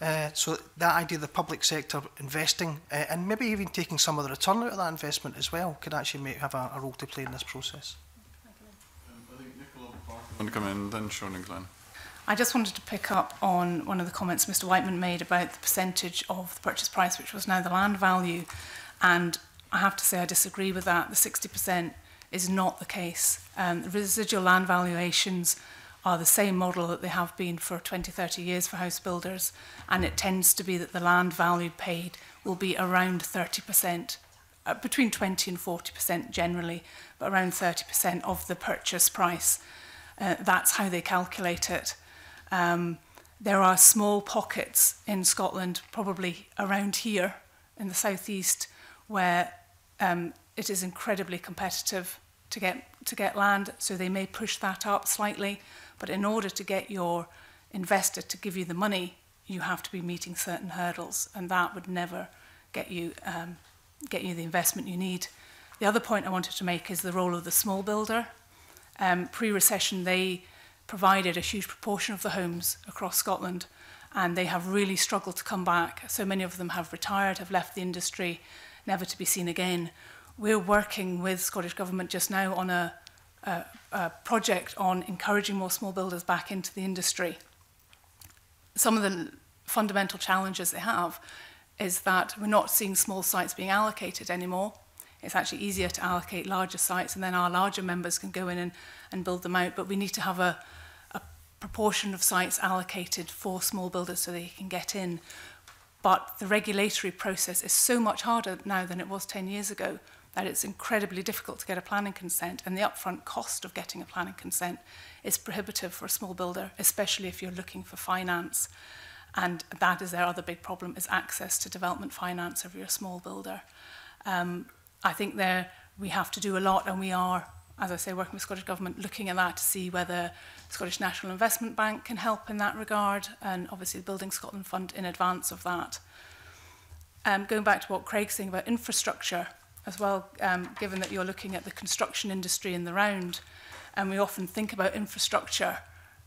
Uh, so that idea of the public sector investing uh, and maybe even taking some of the return out of that investment as well could actually make, have a, a role to play in this process. Um, I think Nicola Barclay want to come in, then Shona Glenn. I just wanted to pick up on one of the comments Mister Whiteman made about the percentage of the purchase price, which was now the land value. And I have to say I disagree with that. The sixty percent is not the case. Um, the residual land valuations are the same model that they have been for twenty, thirty years for house builders, and it tends to be that the land value paid will be around thirty percent, uh, between twenty and forty percent generally, but around thirty percent of the purchase price. Uh, that's how they calculate it. Um, there are small pockets in Scotland, probably around here in the southeast, where um, it is incredibly competitive to get to get land, so they may push that up slightly. But in order to get your investor to give you the money, you have to be meeting certain hurdles, and that would never get you um, get you the investment you need. The other point I wanted to make is the role of the small builder. Um, pre-recession, they provided a huge proportion of the homes across Scotland, and they have really struggled to come back. So many of them have retired, have left the industry, never to be seen again. We're working with Scottish Government just now on a, a, a project on encouraging more small builders back into the industry. Some of the fundamental challenges they have is that we're not seeing small sites being allocated anymore. It's actually easier to allocate larger sites, and then our larger members can go in and, and build them out. But we need to have a, a proportion of sites allocated for small builders so they can get in. But the regulatory process is so much harder now than it was ten years ago that it's incredibly difficult to get a planning consent, and the upfront cost of getting a planning consent is prohibitive for a small builder, especially if you're looking for finance. And that is their other big problem, is access to development finance if you're a small builder. Um, I think there we have to do a lot, and we are, as I say, working with Scottish Government, looking at that to see whether Scottish National Investment Bank can help in that regard, and obviously the Building Scotland Fund in advance of that. Um, going back to what Craig's saying about infrastructure as well, um, given that you're looking at the construction industry in the round, and we often think about infrastructure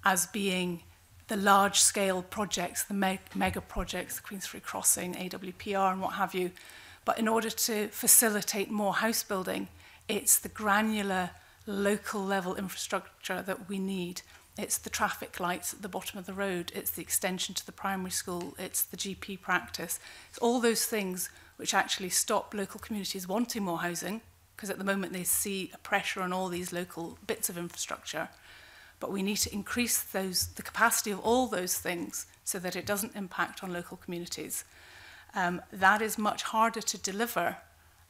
as being the large-scale projects, the me mega projects, the Queensferry Crossing, A W P R and what have you. But in order to facilitate more house building, it's the granular, local-level infrastructure that we need. It's the traffic lights at the bottom of the road. It's the extension to the primary school. It's the G P practice. It's all those things which actually stop local communities wanting more housing, because at the moment they see a pressure on all these local bits of infrastructure. But we need to increase those, the capacity of all those things, so that it doesn't impact on local communities. Um, that is much harder to deliver,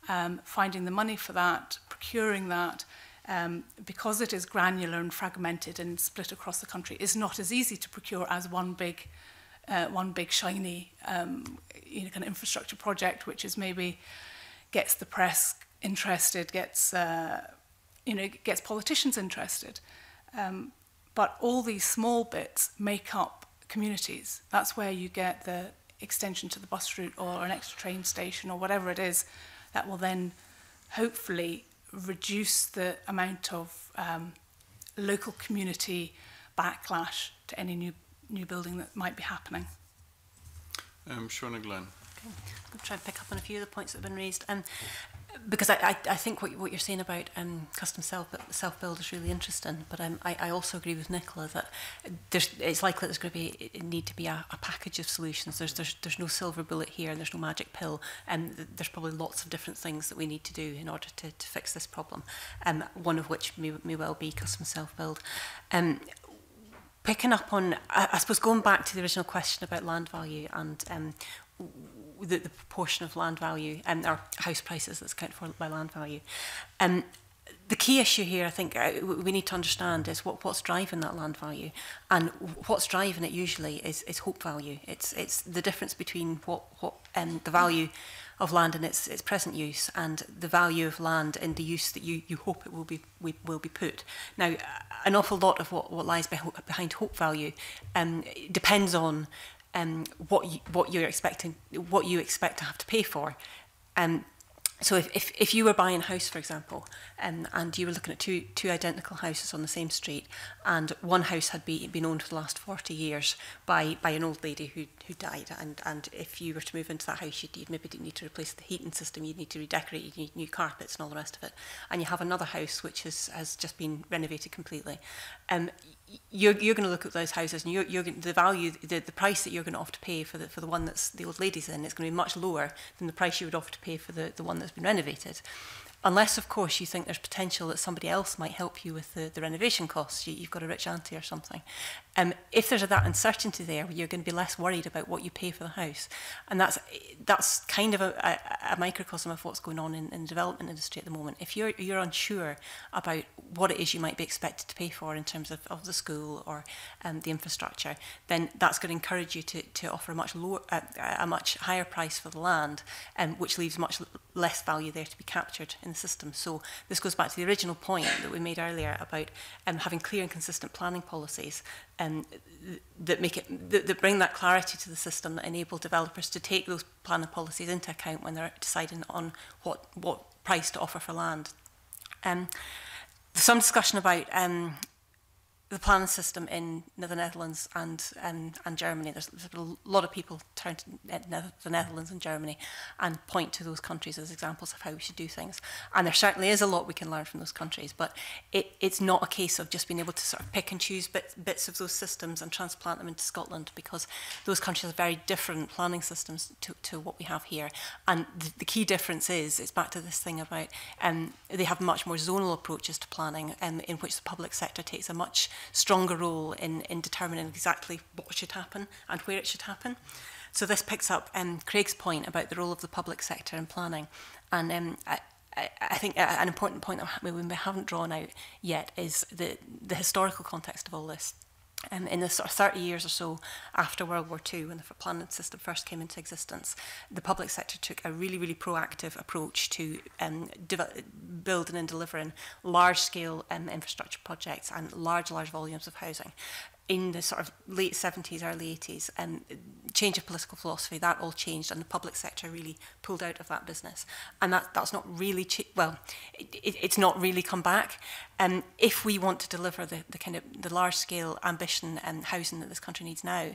um, finding the money for that, procuring that, um, because it is granular and fragmented and split across the country. It's not as easy to procure as one big, uh, one big shiny um, you know, kind of infrastructure project, which is maybe gets the press interested, gets uh, you know gets politicians interested. Um, but all these small bits make up communities. That's where you get the extension to the bus route or an extra train station or whatever it is that will then hopefully reduce the amount of um, local community backlash to any new new building that might be happening. Um, Shona Glenn. Okay. I'm going to try and pick up on a few of the points that have been raised. Um, because I, I, I think what, what you're saying about um, custom self, self-build is really interesting, but um, I, I also agree with Nicola that there's, it's likely there's going to be a need to be a, a package of solutions. There's, there's, there's no silver bullet here, and there's no magic pill, and th there's probably lots of different things that we need to do in order to, to fix this problem, um, one of which may, may well be custom self-build. Um, picking up on, I, I suppose, going back to the original question about land value and um, The, the proportion of land value and um, our house prices that's accounted for by land value. Um, the key issue here, I think, uh, we need to understand is what, what's driving that land value, and what's driving it usually is, is hope value. It's it's the difference between what what um, the value of land in its its present use and the value of land in the use that you you hope it will be will be put. Now, an awful lot of what what lies behind hope value um, depends on. Um, what you, what you're expecting, what you expect to have to pay for, and um, so if, if if you were buying a house, for example, and um, and you were looking at two two identical houses on the same street, and one house had be, been owned for the last forty years by by an old lady who who died, and and if you were to move into that house, you'd, you'd maybe need to replace the heating system, you'd need to redecorate, you need new carpets and all the rest of it, and you have another house which has has just been renovated completely. Um, You're, you're going to look at those houses, and you're, you're going, the value, the, the price that you're going to offer to pay for the for the one that's the old lady's in, is going to be much lower than the price you would offer to pay for the the one that's been renovated. Unless, of course, you think there's potential that somebody else might help you with the, the renovation costs. You, you've got a rich auntie or something. Um, if there's a, that uncertainty there, you're going to be less worried about what you pay for the house. And that's that's kind of a, a, a microcosm of what's going on in, in the development industry at the moment. If you're, you're unsure about what it is you might be expected to pay for in terms of, of the school or um, the infrastructure, then that's going to encourage you to, to offer a much, lower, uh, a much higher price for the land, um, which leaves much less value there to be captured in the system. So this goes back to the original point that we made earlier about um, having clear and consistent planning policies um, th that make it th that bring that clarity to the system, that enable developers to take those planning policies into account when they're deciding on what what price to offer for land. Um, there's some discussion about um, the planning system in the Netherlands and um, and Germany. There's, there's a lot of people turn to the Netherlands and Germany and point to those countries as examples of how we should do things. And there certainly is a lot we can learn from those countries, but it, it's not a case of just being able to sort of pick and choose bits, bits of those systems and transplant them into Scotland, because those countries have very different planning systems to, to what we have here. And the, the key difference is, it's back to this thing about um, they have much more zonal approaches to planning, um, in which the public sector takes a much stronger role in, in determining exactly what should happen and where it should happen. So this picks up um, Craig's point about the role of the public sector in planning. And um, I, I think an important point that we haven't drawn out yet is the, the historical context of all this. Um, in the sort of thirty years or so after World War Two, when the planning system first came into existence, the public sector took a really, really proactive approach to um, building and delivering large-scale um, infrastructure projects and large, large volumes of housing. In the sort of late seventies, early eighties, um, change of political philosophy, that all changed, and the public sector really pulled out of that business. And that, that's not really, well, it, it, it's not really come back. Um, if we want to deliver the, the kind of the large-scale ambition and housing that this country needs now,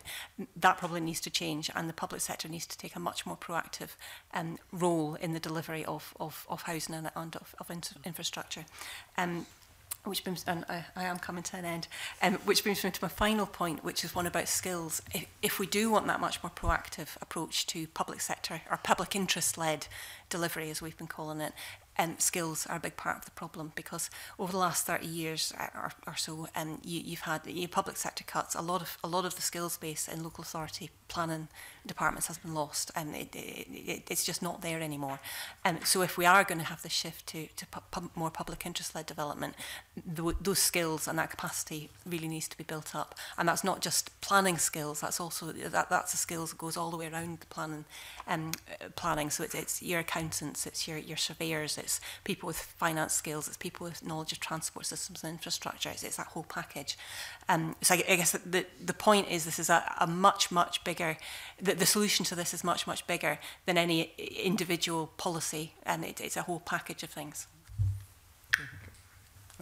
that probably needs to change, and the public sector needs to take a much more proactive um, role in the delivery of, of, of housing and, and of, of infrastructure. Um, Which brings, and I, I am coming to an end, um, which brings me to my final point, which is one about skills. If, if we do want that much more proactive approach to public sector or public interest-led delivery, as we've been calling it, um, skills are a big part of the problem, because over the last thirty years or, or so, um, you, you've had you, public sector cuts. A lot of a lot of the skills base in local authority planning departments has been lost, and it, it, it, it's just not there anymore. And um, so, if we are going to have the shift to to pu pu more public interest-led development, th those skills and that capacity really needs to be built up. And that's not just planning skills; that's also that that's the skills that goes all the way around the planning. Um, planning. So it's it's your accountants, it's your your surveyors. It's people with finance skills, it's people with knowledge of transport systems and infrastructure, it's, it's that whole package. Um, so I, I guess the, the point is this is a, a much, much bigger, the, the solution to this is much, much bigger than any individual policy, and it, it's a whole package of things.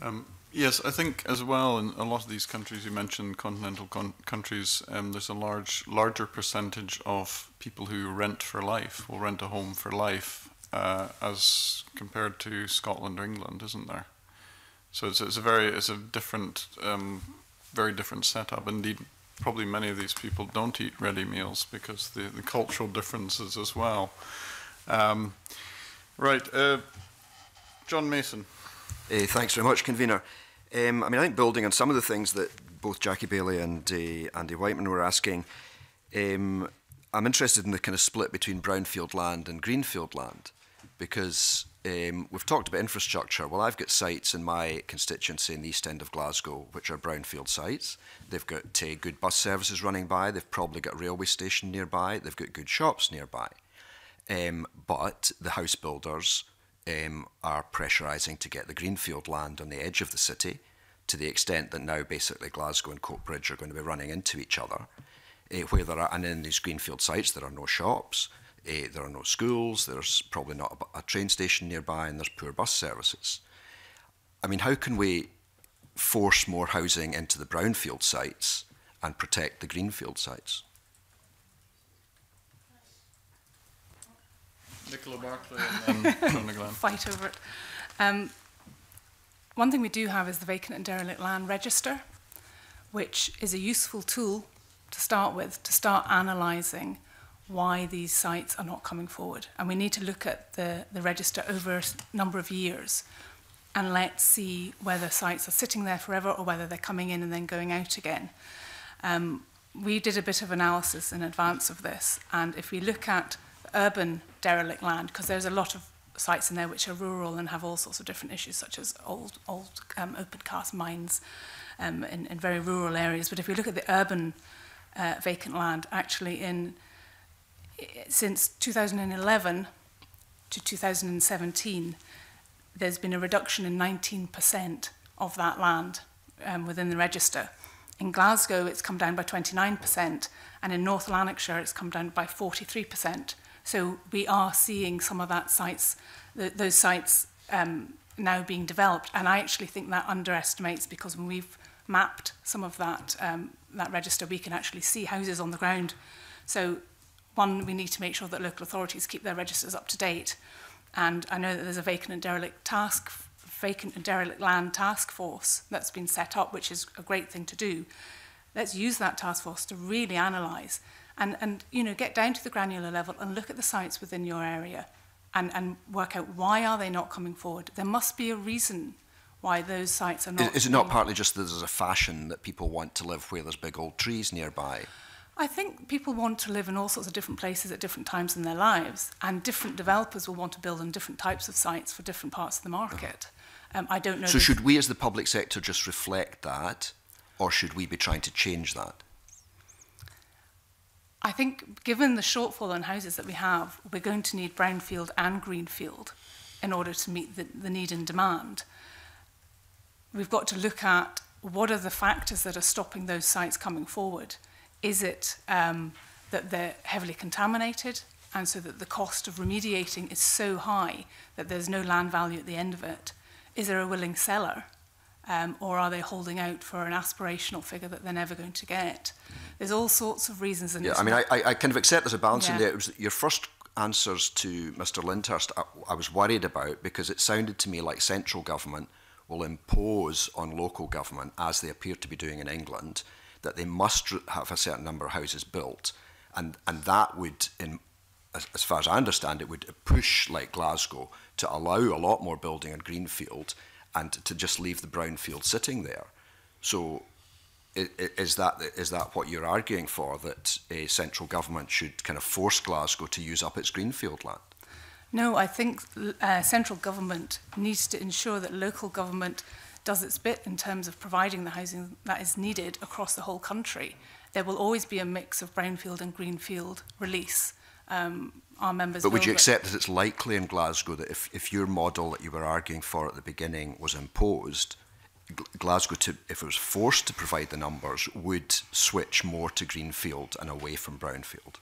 Um, yes, I think as well in a lot of these countries, you mentioned continental con countries, um, there's a large, larger percentage of people who rent for life, will rent a home for life, Uh, as compared to Scotland or England, isn't there? So it's, it's a very, it's a different, um, very different setup. Indeed, probably many of these people don't eat ready meals because the, the cultural differences as well. Um, right, uh, John Mason. Hey, thanks very much, convener. Um, I mean, I think building on some of the things that both Jackie Bailey and uh, Andy Whiteman were asking, um, I'm interested in the kind of split between brownfield land and greenfield land. Because um, we've talked about infrastructure. Well, I've got sites in my constituency in the east end of Glasgow, which are brownfield sites. They've got uh, good bus services running by. They've probably got a railway station nearby. They've got good shops nearby. Um, but the house builders um, are pressurising to get the greenfield land on the edge of the city, to the extent that now basically Glasgow and Coatbridge are going to be running into each other. Uh, where there are, and in these greenfield sites, there are no shops. Uh, there are no schools, there's probably not a, a train station nearby, and there's poor bus services. I mean, how can we force more housing into the brownfield sites and protect the greenfield sites? Nicola Barclay and then Shona Glenn. Fight over it. Um, one thing we do have is the Vacant and Derelict Land Register, which is a useful tool to start with, to start analysing why these sites are not coming forward. And we need to look at the, the register over a number of years, and let's see whether sites are sitting there forever or whether they're coming in and then going out again. Um, we did a bit of analysis in advance of this, and if we look at urban derelict land, because there's a lot of sites in there which are rural and have all sorts of different issues, such as old, old um, open cast mines um, in, in very rural areas. But if we look at the urban uh, vacant land, actually in since two thousand eleven to two thousand seventeen, there's been a reduction in nineteen percent of that land um, within the register. In Glasgow, it's come down by twenty-nine percent, and in North Lanarkshire, it's come down by forty-three percent. So we are seeing some of that sites, th those sites um, now being developed, and I actually think that underestimates, because when we've mapped some of that, um, that register, we can actually see houses on the ground. So one, we need to make sure that local authorities keep their registers up to date. And I know that there's a vacant and derelict task, vacant and derelict land task force that's been set up, which is a great thing to do. Let's use that task force to really analyse and, and you know, get down to the granular level and look at the sites within your area and, and work out why are they not coming forward. There must be a reason why those sites are not. Is, is it not partly just that there's a fashion that people want to live where there's big old trees nearby? I think people want to live in all sorts of different places at different times in their lives, and different developers will want to build on different types of sites for different parts of the market. Um, I don't know. So should we as the public sector just reflect that, or should we be trying to change that? I think given the shortfall on houses that we have, we're going to need brownfield and greenfield in order to meet the, the need and demand. We've got to look at what are the factors that are stopping those sites coming forward. Is it um, that they're heavily contaminated, and so that the cost of remediating is so high that there's no land value at the end of it? Is there a willing seller? Um, or are they holding out for an aspirational figure that they're never going to get? There's all sorts of reasons. And yeah, I mean, I, I kind of accept there's a balance yeah. in there. It was your first answers to Mister Lyndhurst I, I was worried about, because it sounded to me like central government will impose on local government, as they appear to be doing in England, that they must have a certain number of houses built, and and that would, in, as, as far as I understand it, would push like Glasgow to allow a lot more building in greenfield, and to just leave the brownfield sitting there. So, is that is that what you're arguing for? That a central government should kind of force Glasgow to use up its greenfield land? No, I think uh, central government needs to ensure that local government does its bit in terms of providing the housing that is needed across the whole country. There will always be a mix of brownfield and greenfield release. Um, our members. But would you accept that it's likely in Glasgow that if, if your model that you were arguing for at the beginning was imposed, Glasgow, to, if it was forced to provide the numbers, would switch more to greenfield and away from brownfield?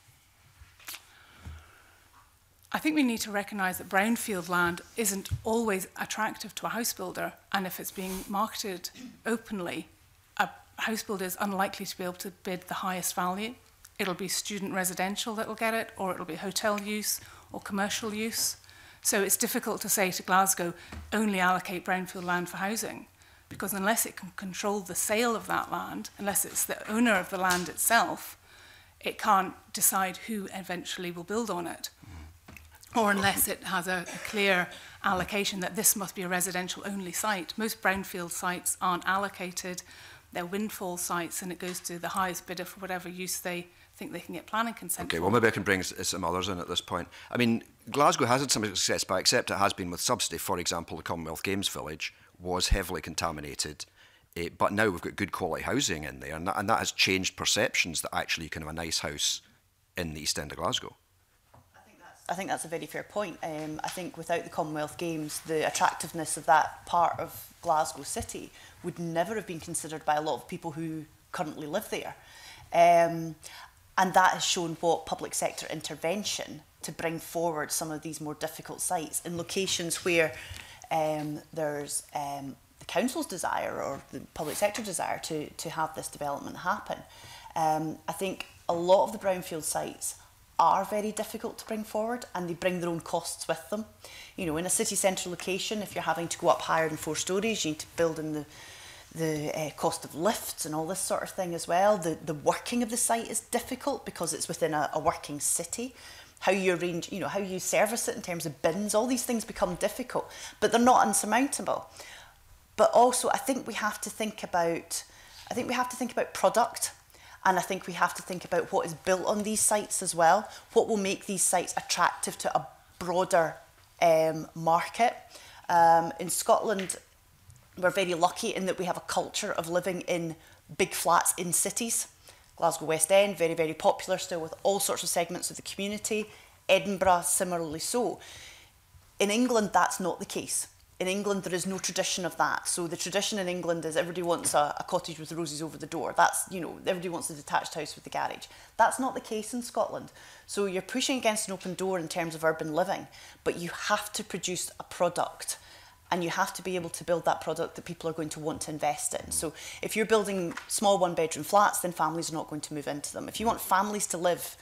I think we need to recognise that brownfield land isn't always attractive to a housebuilder, and if it's being marketed openly, a housebuilder is unlikely to be able to bid the highest value. It'll be student residential that will get it, or it'll be hotel use or commercial use. So it's difficult to say to Glasgow, only allocate brownfield land for housing, because unless it can control the sale of that land, unless it's the owner of the land itself, it can't decide who eventually will build on it. Or unless it has a, a clear allocation that this must be a residential-only site. Most brownfield sites aren't allocated. They're windfall sites, and it goes to the highest bidder for whatever use they think they can get planning consent okay, for. Well, maybe I can bring some others in at this point. I mean, Glasgow has had some success, but I accept it has been with subsidy. For example, the Commonwealth Games Village was heavily contaminated, eh, but now we've got good quality housing in there, and that, and that has changed perceptions that actually you can have a nice house in the east end of Glasgow. I think that's a very fair point. Um, I think without the Commonwealth Games, the attractiveness of that part of Glasgow City would never have been considered by a lot of people who currently live there. Um, and that has shown what public sector intervention to bring forward some of these more difficult sites in locations where um, there's um, the council's desire or the public sector desire to, to have this development happen. Um, I think a lot of the brownfield sites are very difficult to bring forward, and they bring their own costs with them. You know, in a city centre location, if you're having to go up higher than four storeys, you need to build in the, the uh, cost of lifts and all this sort of thing as well. The, the working of the site is difficult because it's within a, a working city. How you arrange, you know, how you service it in terms of bins, all these things become difficult, but they're not insurmountable. But also, I think we have to think about, I think we have to think about product, and I think we have to think about what is built on these sites as well. What will make these sites attractive to a broader um, market? Um, in Scotland, we're very lucky in that we have a culture of living in big flats in cities. Glasgow West End, very, very popular still with all sorts of segments of the community. Edinburgh, similarly so. In England, that's not the case. In England, there is no tradition of that. So the tradition in England is everybody wants a, a cottage with roses over the door. That's, you know, everybody wants a detached house with a garage. That's not the case in Scotland. So you're pushing against an open door in terms of urban living, but you have to produce a product. And you have to be able to build that product that people are going to want to invest in. So if you're building small one-bedroom flats, then families are not going to move into them. If you want families to live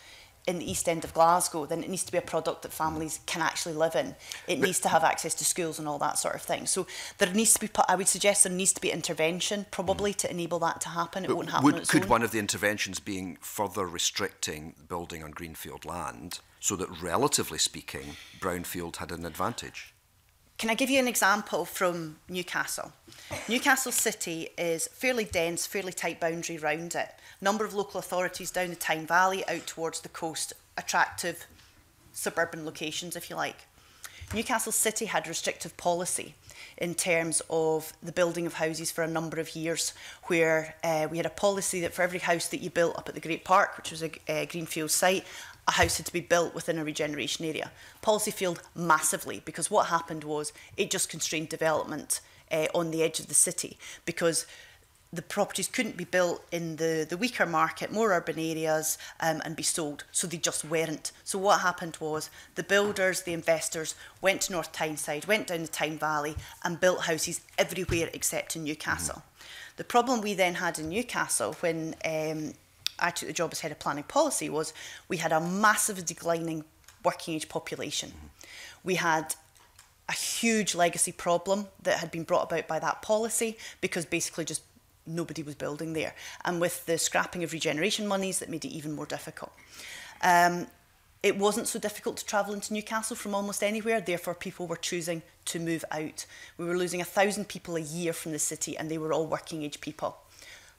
in the East End of Glasgow, then it needs to be a product that families can actually live in. It needs to have access to schools and all that sort of thing. So there needs to be, I would suggest there needs to be intervention probably to enable that to happen. It but won't happen would, on its Could own. One of the interventions being further restricting building on greenfield land so that, relatively speaking, brownfield had an advantage? Can I give you an example from Newcastle? Newcastle City is fairly dense, fairly tight boundary round it. Number of local authorities down the Tyne Valley, out towards the coast, attractive suburban locations, if you like. Newcastle City had restrictive policy in terms of the building of houses for a number of years, where uh, we had a policy that for every house that you built up at the Great Park, which was a, a greenfield site, a house had to be built within a regeneration area. Policy failed massively because what happened was it just constrained development uh, on the edge of the city, because the properties couldn't be built in the, the weaker market, more urban areas, um, and be sold, so they just weren't. So what happened was the builders, the investors, went to North Tyneside, went down the Tyne Valley and built houses everywhere except in Newcastle. Mm-hmm. The problem we then had in Newcastle when um, I took the job as head of planning policy was we had a massive declining working age population. We had a huge legacy problem that had been brought about by that policy because basically just nobody was building there. And with the scrapping of regeneration monies, that made it even more difficult. Um, it wasn't so difficult to travel into Newcastle from almost anywhere, therefore people were choosing to move out. We were losing a thousand people a year from the city and they were all working age people.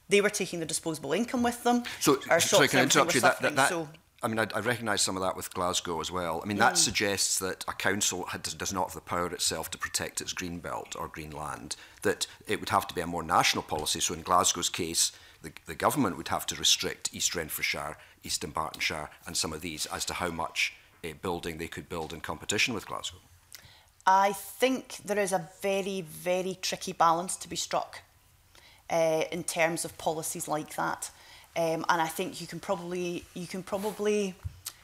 They were taking their disposable income with them. So, so I can interrupt you. That, that, that, so. I mean, I, I recognise some of that with Glasgow as well. I mean, mm. that suggests that a council had, does not have the power itself to protect its green belt or green land, that it would have to be a more national policy. So in Glasgow's case, the, the government would have to restrict East Renfrewshire, East Dunbartonshire and some of these as to how much uh, building they could build in competition with Glasgow. I think there is a very, very tricky balance to be struck Uh, in terms of policies like that, um, and I think you can probably you can probably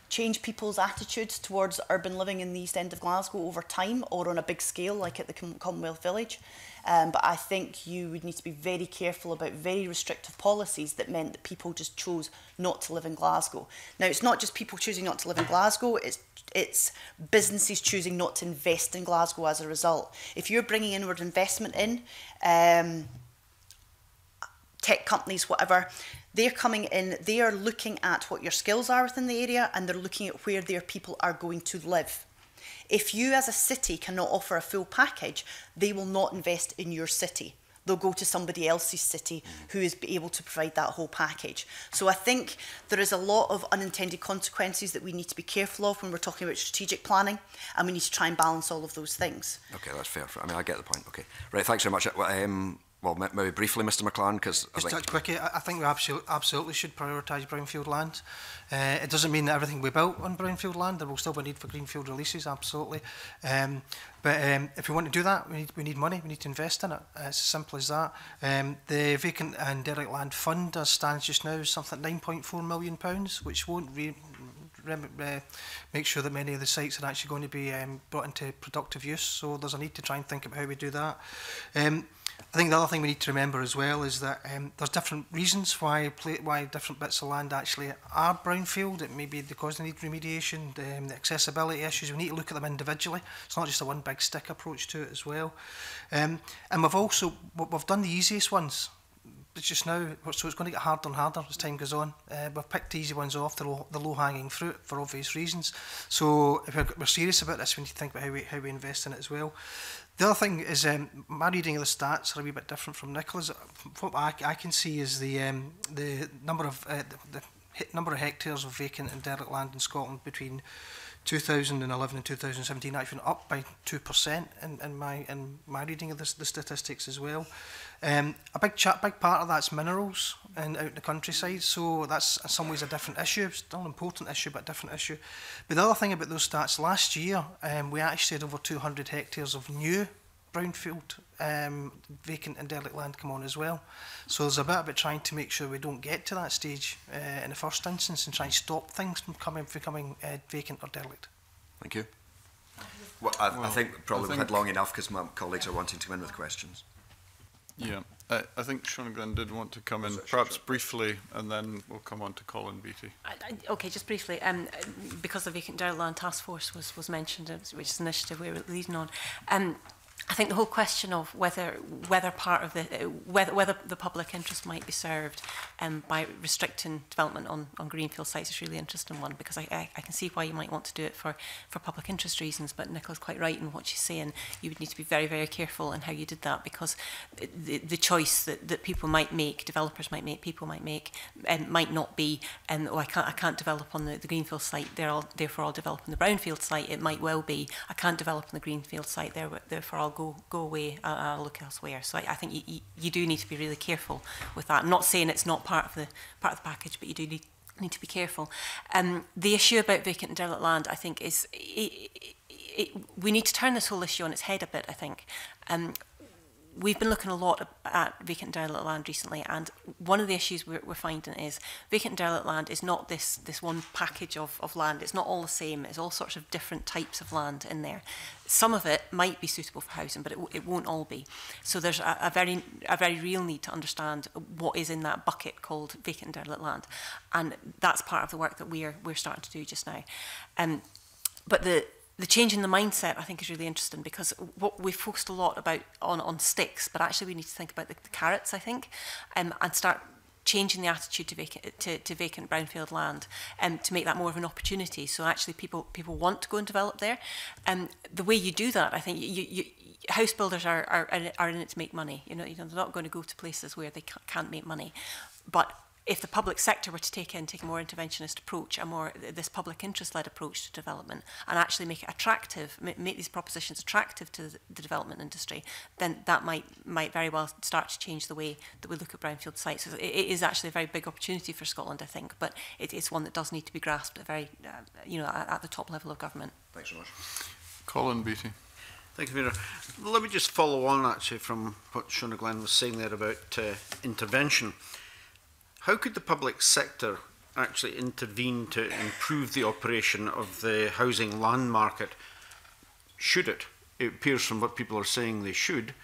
change people's attitudes towards urban living in the East End of Glasgow over time, or on a big scale like at the Commonwealth Village. Um, but I think you would need to be very careful about very restrictive policies that meant that people just chose not to live in Glasgow. Now, it's not just people choosing not to live in Glasgow; it's it's businesses choosing not to invest in Glasgow as a result. If you're bringing inward investment in, Um, tech companies, whatever, they're coming in, they are looking at what your skills are within the area and they're looking at where their people are going to live. If you as a city cannot offer a full package, they will not invest in your city. They'll go to somebody else's city who is able to provide that whole package. So I think there is a lot of unintended consequences that we need to be careful of when we're talking about strategic planning, and we need to try and balance all of those things. Okay, that's fair. I mean, I get the point. Okay. Right, thanks very much. Um, Well, maybe briefly, Mister McLaren, because just touch quickly. I think we absolutely should prioritise brownfield land. Uh, it doesn't mean that everything we built on brownfield land, there will still be a need for greenfield releases, absolutely. Um, but um, if we want to do that, we need, we need money. We need to invest in it. It's as simple as that. Um, the vacant and derelict land fund, as stands just now, is something like nine point four million pounds, which won't re Uh, make sure that many of the sites are actually going to be um, brought into productive use. So there's a need to try and think about how we do that. Um, I think the other thing we need to remember as well is that um, there's different reasons why why different bits of land actually are brownfield. It may be because they need remediation, the, um, the accessibility issues. We need to look at them individually. It's not just a one big stick approach to it as well. Um, and we've also we've done the easiest ones. It's just now, so it's going to get harder and harder as time goes on. Uh, we've picked the easy ones off, the, low, the low-hanging fruit, for obvious reasons. So if we're, we're serious about this, we need to think about how we, how we invest in it as well. The other thing is, um, my reading of the stats are a wee bit different from Nicola's. What I, I can see is the um, the number of uh, the, the number of hectares of vacant and derelict land in Scotland between two thousand eleven and two thousand seventeen actually went up by two percent in, in my in my reading of this, the statistics as well. Um, a big chat, big part of that's minerals and out in the countryside, so that's in some ways a different issue. Still an important issue, but a different issue. But the other thing about those stats, last year um, we actually had over two hundred hectares of new brownfield um, vacant and derelict land come on as well. So there's a bit about trying to make sure we don't get to that stage uh, in the first instance and try and stop things from coming becoming uh, vacant or derelict. Thank you. Well, I, well, I think probably I think we've had long enough because my colleagues are wanting to come in with questions. Yeah, I, I think Shona Glenn did want to come in, so perhaps sure. briefly, and then we'll come on to Colin Beattie. I, I, okay, just briefly, um, because the Vacant Derelict Land Task Force was, was mentioned, which is an initiative we're leading on. Um, I think the whole question of whether whether part of the whether whether the public interest might be served um, by restricting development on, on greenfield sites is a really interesting one, because I, I, I can see why you might want to do it for, for public interest reasons, but Nicola's quite right in what she's saying. You would need to be very, very careful in how you did that, because the, the choice that, that people might make, developers might make, people might make, um, might not be, um, oh, I can't I can't develop on the, the greenfield site, therefore I'll develop on the brownfield site. It might well be, I can't develop on the greenfield site, therefore I'll Go, go away, I'll, I'll look elsewhere. So I, I think you, you, you do need to be really careful with that. I'm not saying it's not part of the part of the package, but you do need, need to be careful. Um, the issue about vacant and derelict land, I think, is it, it, it, we need to turn this whole issue on its head a bit, I think. Um, We've been looking a lot at vacant and derelict land recently, and one of the issues we're, we're finding is vacant and derelict land is not this this one package of, of land. It's not all the same. It's all sorts of different types of land in there. Some of it might be suitable for housing, but it, it won't all be. So there's a, a very a very real need to understand what is in that bucket called vacant and derelict land, and that's part of the work that we're we're starting to do just now. Um, but the The change in the mindset, I think, is really interesting, because what we've focused a lot about on, on sticks, but actually we need to think about the, the carrots, I think, um, and start changing the attitude to vacant, to, to vacant brownfield land, um, to make that more of an opportunity. So actually people people want to go and develop there. Um, the way you do that, I think, you, you, house builders are, are, are in it to make money. You know, you know, they're not going to go to places where they can't make money. But if the public sector were to take in, take a more interventionist approach, a more this public interest-led approach to development, and actually make it attractive, make these propositions attractive to the development industry, then that might might very well start to change the way that we look at brownfield sites. So it, it is actually a very big opportunity for Scotland, I think, but it, it's one that does need to be grasped at very, uh, you know, at, at the top level of government. Thanks so much, Colin Beattie. Thank you, Vera. Let me just follow on actually from what Shona Glenn was saying there about uh, intervention. How could the public sector actually intervene to improve the operation of the housing land market? Should it? It appears from what people are saying they should,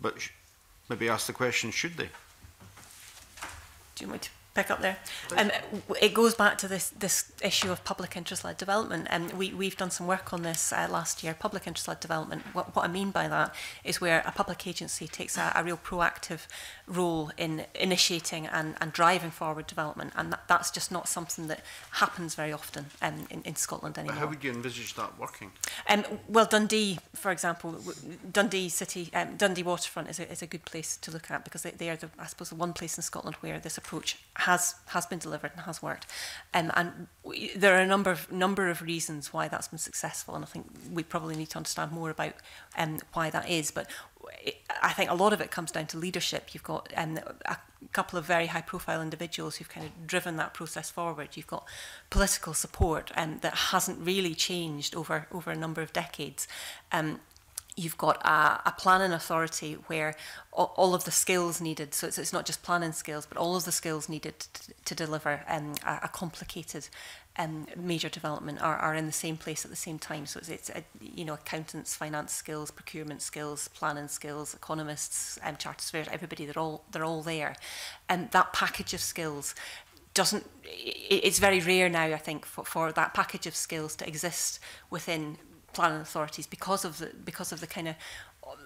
but sh maybe ask the question, should they? Do you want to pick up there? Um, it goes back to this this issue of public interest-led development. And um, we, we've done some work on this uh, last year, public interest-led development. What, what I mean by that is where a public agency takes a, a real proactive role in initiating and, and driving forward development. And that, that's just not something that happens very often um, in, in Scotland anymore. But how would you envisage that working? Um, well, Dundee, for example, Dundee City, um, Dundee Waterfront is a, is a good place to look at, because they, they are, the, I suppose, the one place in Scotland where this approach has has been delivered and has worked, um, and we, there are a number of number of reasons why that's been successful, and I think we probably need to understand more about um, why that is. But it, I think a lot of it comes down to leadership. You've got um, a couple of very high-profile individuals who've kind of driven that process forward. You've got political support, and um, that hasn't really changed over over a number of decades. Um, you've got a, a planning authority where all of the skills needed, so it's, it's not just planning skills, but all of the skills needed to, to deliver um, a, a complicated um, major development are, are in the same place at the same time. So it's, it's a, you know, accountants, finance skills, procurement skills, planning skills, economists, um, chartered surveyors, everybody, they're all, they're all there. And that package of skills doesn't, it's very rare now, I think, for, for that package of skills to exist within planning authorities because of the because of the kind of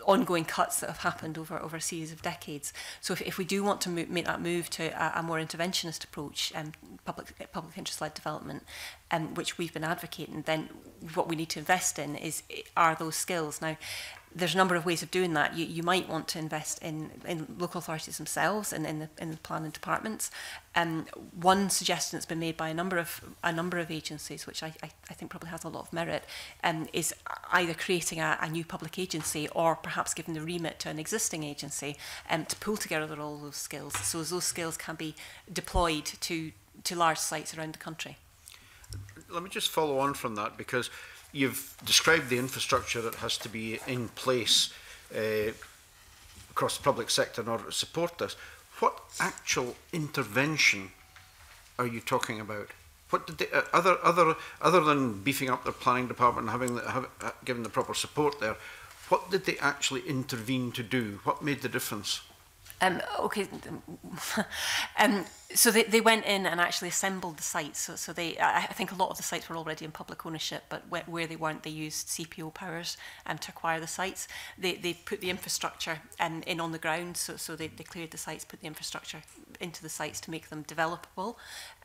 ongoing cuts that have happened over over a series of decades. So if, if we do want to move, make that move to a, a more interventionist approach, um, public public interest led development, um, which we've been advocating, then what we need to invest in is are those skills. Now, there's a number of ways of doing that. You, you might want to invest in, in local authorities themselves and in the, in the planning departments. Um, one suggestion that's been made by a number of a number of agencies, which I, I, I think probably has a lot of merit, um, is either creating a, a new public agency or perhaps giving the remit to an existing agency um, to pull together all those skills, so as those skills can be deployed to, to large sites around the country. Let me just follow on from that, because you've described the infrastructure that has to be in place uh, across the public sector in order to support this. What actual intervention are you talking about? What did they, uh, other other other than beefing up the planning department and having the, have, uh, given the proper support there? What did they actually intervene to do? What made the difference? Um, okay, um, so they, they went in and actually assembled the sites. So, so they, I think a lot of the sites were already in public ownership, but where, where they weren't, they used C P O powers um, to acquire the sites. They, they put the infrastructure um, in on the ground, so, so they, they cleared the sites, put the infrastructure into the sites to make them developable.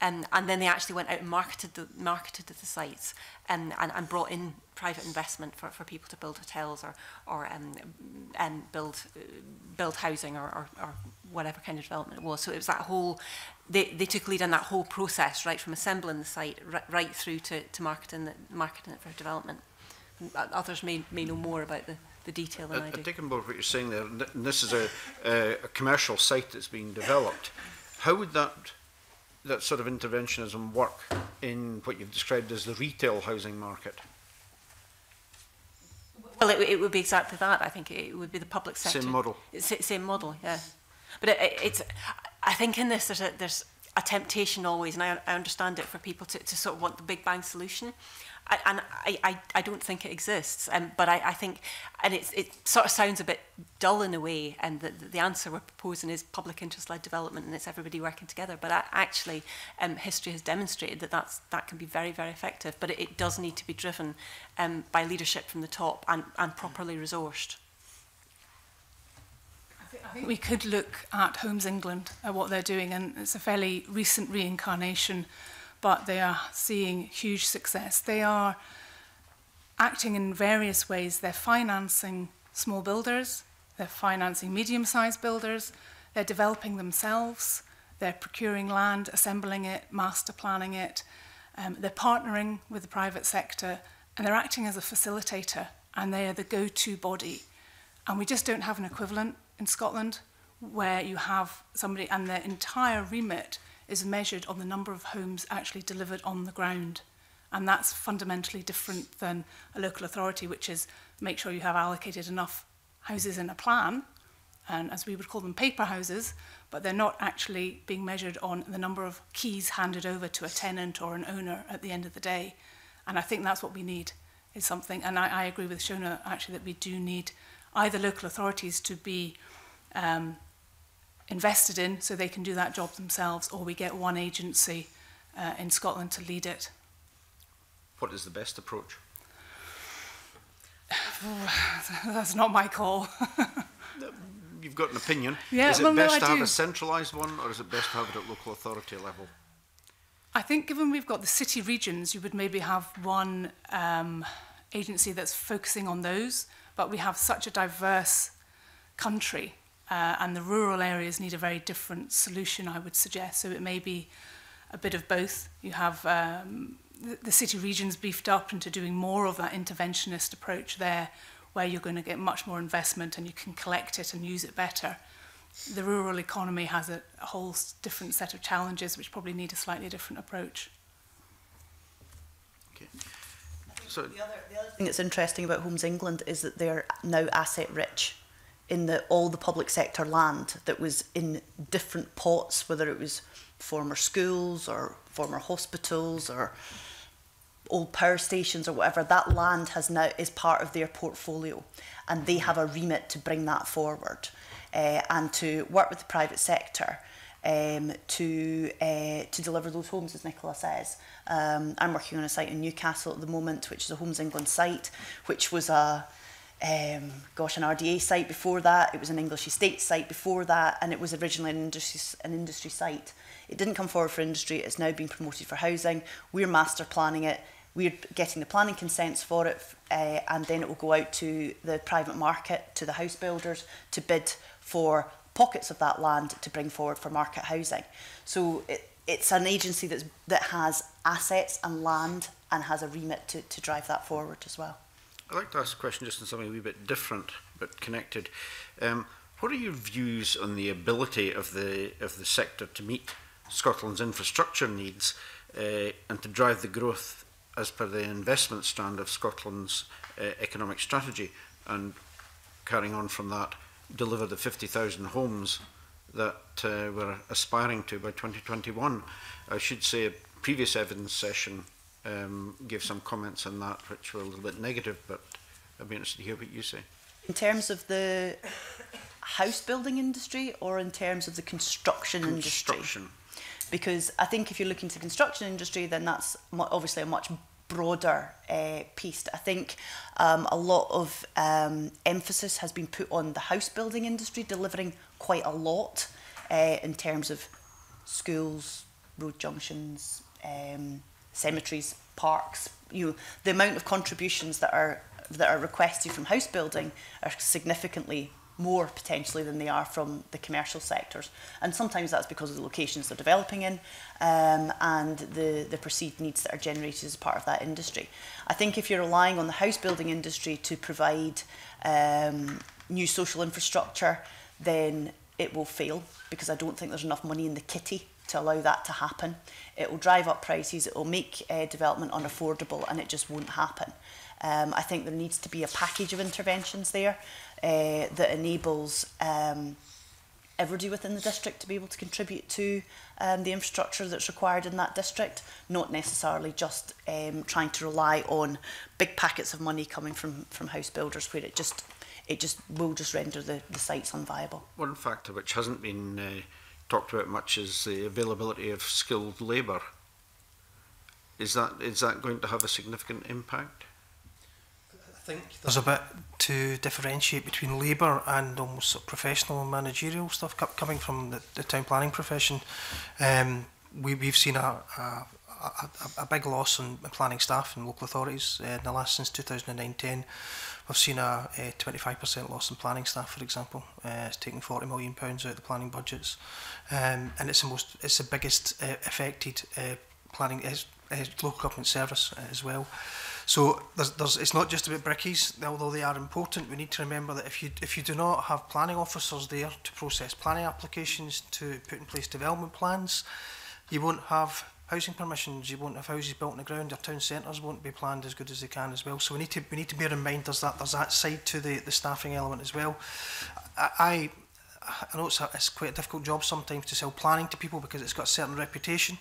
Um, and then they actually went out and marketed the, marketed the sites and, and, and brought in private investment for, for people to build hotels or, or um, um, build, uh, build housing or, or, or whatever kind of development it was. So it was that whole, they, they took lead on that whole process, right from assembling the site right, right through to, to marketing, the, marketing it for development. And others may, may know more about the, the detail than I, I do. I take on board what you're saying there, and this is a, a, a commercial site that's being developed. How would that, that sort of interventionism work in what you've described as the retail housing market? Well, it, it would be exactly that. I think it would be the public sector. Same model. It's, same model, yeah. But it, it, it's, I think in this there's a, there's a temptation always, and I, I understand it, for people to, to sort of want the big bang solution. I, and I, I, I don't think it exists. Um, but I, I think, and it's, it sort of sounds a bit dull in a way, and the, the answer we're proposing is public interest-led development, and it's everybody working together. But I, actually, um, history has demonstrated that that's, that can be very, very effective. But it, it does need to be driven um, by leadership from the top and, and properly resourced. I think we could look at Homes England, at what they're doing, and it's a fairly recent reincarnation, but they are seeing huge success. They are acting in various ways. They're financing small builders, they're financing medium-sized builders, they're developing themselves, they're procuring land, assembling it, master planning it, um, they're partnering with the private sector, and they're acting as a facilitator, and they are the go-to body. And we just don't have an equivalent in Scotland, where you have somebody and their entire remit is measured on the number of homes actually delivered on the ground. And that's fundamentally different than a local authority, which is make sure you have allocated enough houses in a plan, and as we would call them, paper houses, but they're not actually being measured on the number of keys handed over to a tenant or an owner at the end of the day. And I think that's what we need, is something, and I, I agree with Shona actually, that we do need either local authorities to be um, invested in so they can do that job themselves, or we get one agency uh, in Scotland to lead it. What is the best approach? That's not my call. You've got an opinion. Yeah, is it well, best no, to have do. a centralised one, or is it best to have it at local authority level? I think given we've got the city regions, you would maybe have one um, agency that's focusing on those, but we have such a diverse country, uh, and the rural areas need a very different solution, I would suggest. So it may be a bit of both. You have um, the, the city regions beefed up into doing more of that interventionist approach there, where you're going to get much more investment and you can collect it and use it better. The rural economy has a, a whole different set of challenges which probably need a slightly different approach. Okay. So the other, the other thing that's interesting about Homes England is that they're now asset rich in the, all the public sector land that was in different pots, whether it was former schools or former hospitals or old power stations or whatever, that land has now is part of their portfolio, and they have a remit to bring that forward uh, and to work with the private sector um, to uh, to deliver those homes, as Nicola says. Um, I'm working on a site in Newcastle at the moment, which is a Homes England site, which was a um, gosh an R D A site before that. It was an English estate site before that, and it was originally an industry an industry site. It didn't come forward for industry. It's now been promoted for housing. We're master planning it. We're getting the planning consents for it, uh, and then it will go out to the private market, to the house builders, to bid for pockets of that land to bring forward for market housing. So it, it's an agency that's, that has assets and land and has a remit to, to drive that forward as well. I'd like to ask a question just on something a wee bit different but connected. Um, what are your views on the ability of the, of the sector to meet Scotland's infrastructure needs uh, and to drive the growth as per the investment strand of Scotland's uh, economic strategy, and carrying on from that, deliver the fifty thousand homes that uh, we're aspiring to by twenty twenty-one. I should say a previous evidence session um, gave some comments on that which were a little bit negative, but I'd be interested to hear what you say. In terms of the house building industry or in terms of the construction, construction. industry? Because I think if you're looking to the construction industry, then that's obviously a much broader uh, piece. I think um, a lot of um, emphasis has been put on the house building industry, delivering quite a lot uh, in terms of schools, road junctions, um, cemeteries, parks. You know, the amount of contributions that are that are requested from house building are significantly more potentially than they are from the commercial sectors, and sometimes that's because of the locations they're developing in um, and the, the perceived needs that are generated as part of that industry. I think if you're relying on the house building industry to provide um, new social infrastructure, then it will fail, because I don't think there's enough money in the kitty to allow that to happen. It will drive up prices, it will make uh, development unaffordable, and it just won't happen. Um, I think there needs to be a package of interventions there uh, that enables um, everybody within the district to be able to contribute to um, the infrastructure that's required in that district, not necessarily just um, trying to rely on big packets of money coming from, from house builders, where it just it just will just render the, the sites unviable. One factor which hasn't been uh, talked about much is the availability of skilled labour. Is that is that going to have a significant impact? There's a bit to differentiate between labour and almost sort of professional and managerial stuff coming from the, the town planning profession. Um, we, we've seen a, a, a, a big loss in planning staff in local authorities uh, in the last since two thousand nine ten. We've seen a twenty-five percent loss in planning staff, for example. Uh, it's taken forty million pounds out of the planning budgets, um, and it's the most, it's the biggest uh, affected uh, planning is uh, local government service uh, as well. So there's, there's, it's not just about brickies, although they are important. We need to remember that if you if you do not have planning officers there to process planning applications, to put in place development plans, you won't have housing permissions, you won't have houses built on the ground, your town centres won't be planned as good as they can as well. So we need to we need to bear in mind there's that there's that side to the, the staffing element as well. I, I, I know it's, a, it's quite a difficult job sometimes to sell planning to people because it's got a certain reputation,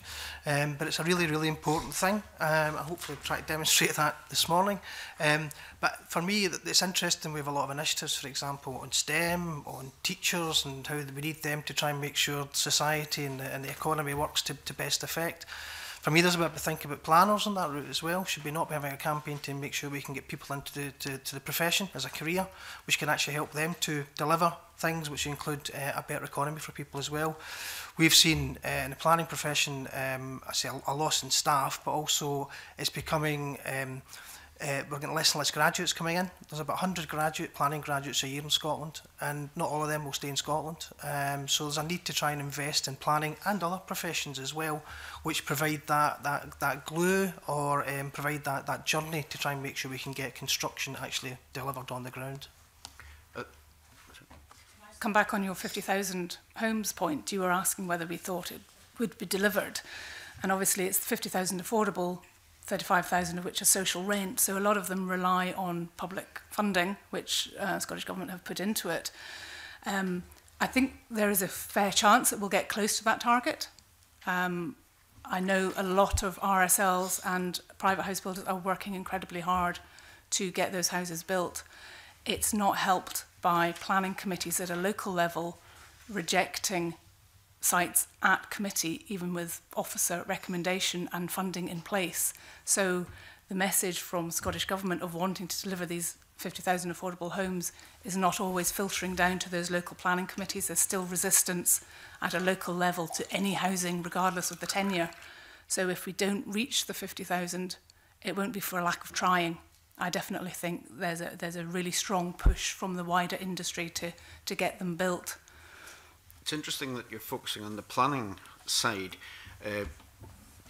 um, but it's a really, really important thing. Um, I hopefully try to demonstrate that this morning. Um, but for me, it's interesting. We have a lot of initiatives, for example, on STEM, on teachers, and how we need them to try and make sure society and the, and the economy works to, to best effect. For me, there's a bit of a think about planners on that route as well. Should we not be having a campaign to make sure we can get people into the, to, to the profession as a career, which can actually help them to deliver things which include uh, a better economy for people as well? We've seen uh, in the planning profession, um, I say a, a loss in staff, but also it's becoming, um, uh, we're getting less and less graduates coming in. There's about one hundred graduate planning graduates a year in Scotland, and not all of them will stay in Scotland. Um, so there's a need to try and invest in planning and other professions as well, which provide that that, that glue or um, provide that, that journey to try and make sure we can get construction actually delivered on the ground. Come back on your fifty thousand homes point. You were asking whether we thought it would be delivered, and obviously it's fifty thousand affordable thirty-five thousand of which are social rent, so a lot of them rely on public funding, which uh, Scottish Government have put into it. Um, I think there is a fair chance that we'll get close to that target. Um, I know a lot of R S Ls and private house builders are working incredibly hard to get those houses built. It's not helped by planning committees at a local level rejecting sites at committee, even with officer recommendation and funding in place. So the message from Scottish Government of wanting to deliver these fifty thousand affordable homes is not always filtering down to those local planning committees. There's still resistance at a local level to any housing, regardless of the tenure. So if we don't reach the fifty thousand, it won't be for a lack of trying. I definitely think there's a, there's a really strong push from the wider industry to, to get them built. It's interesting that you're focusing on the planning side. Uh,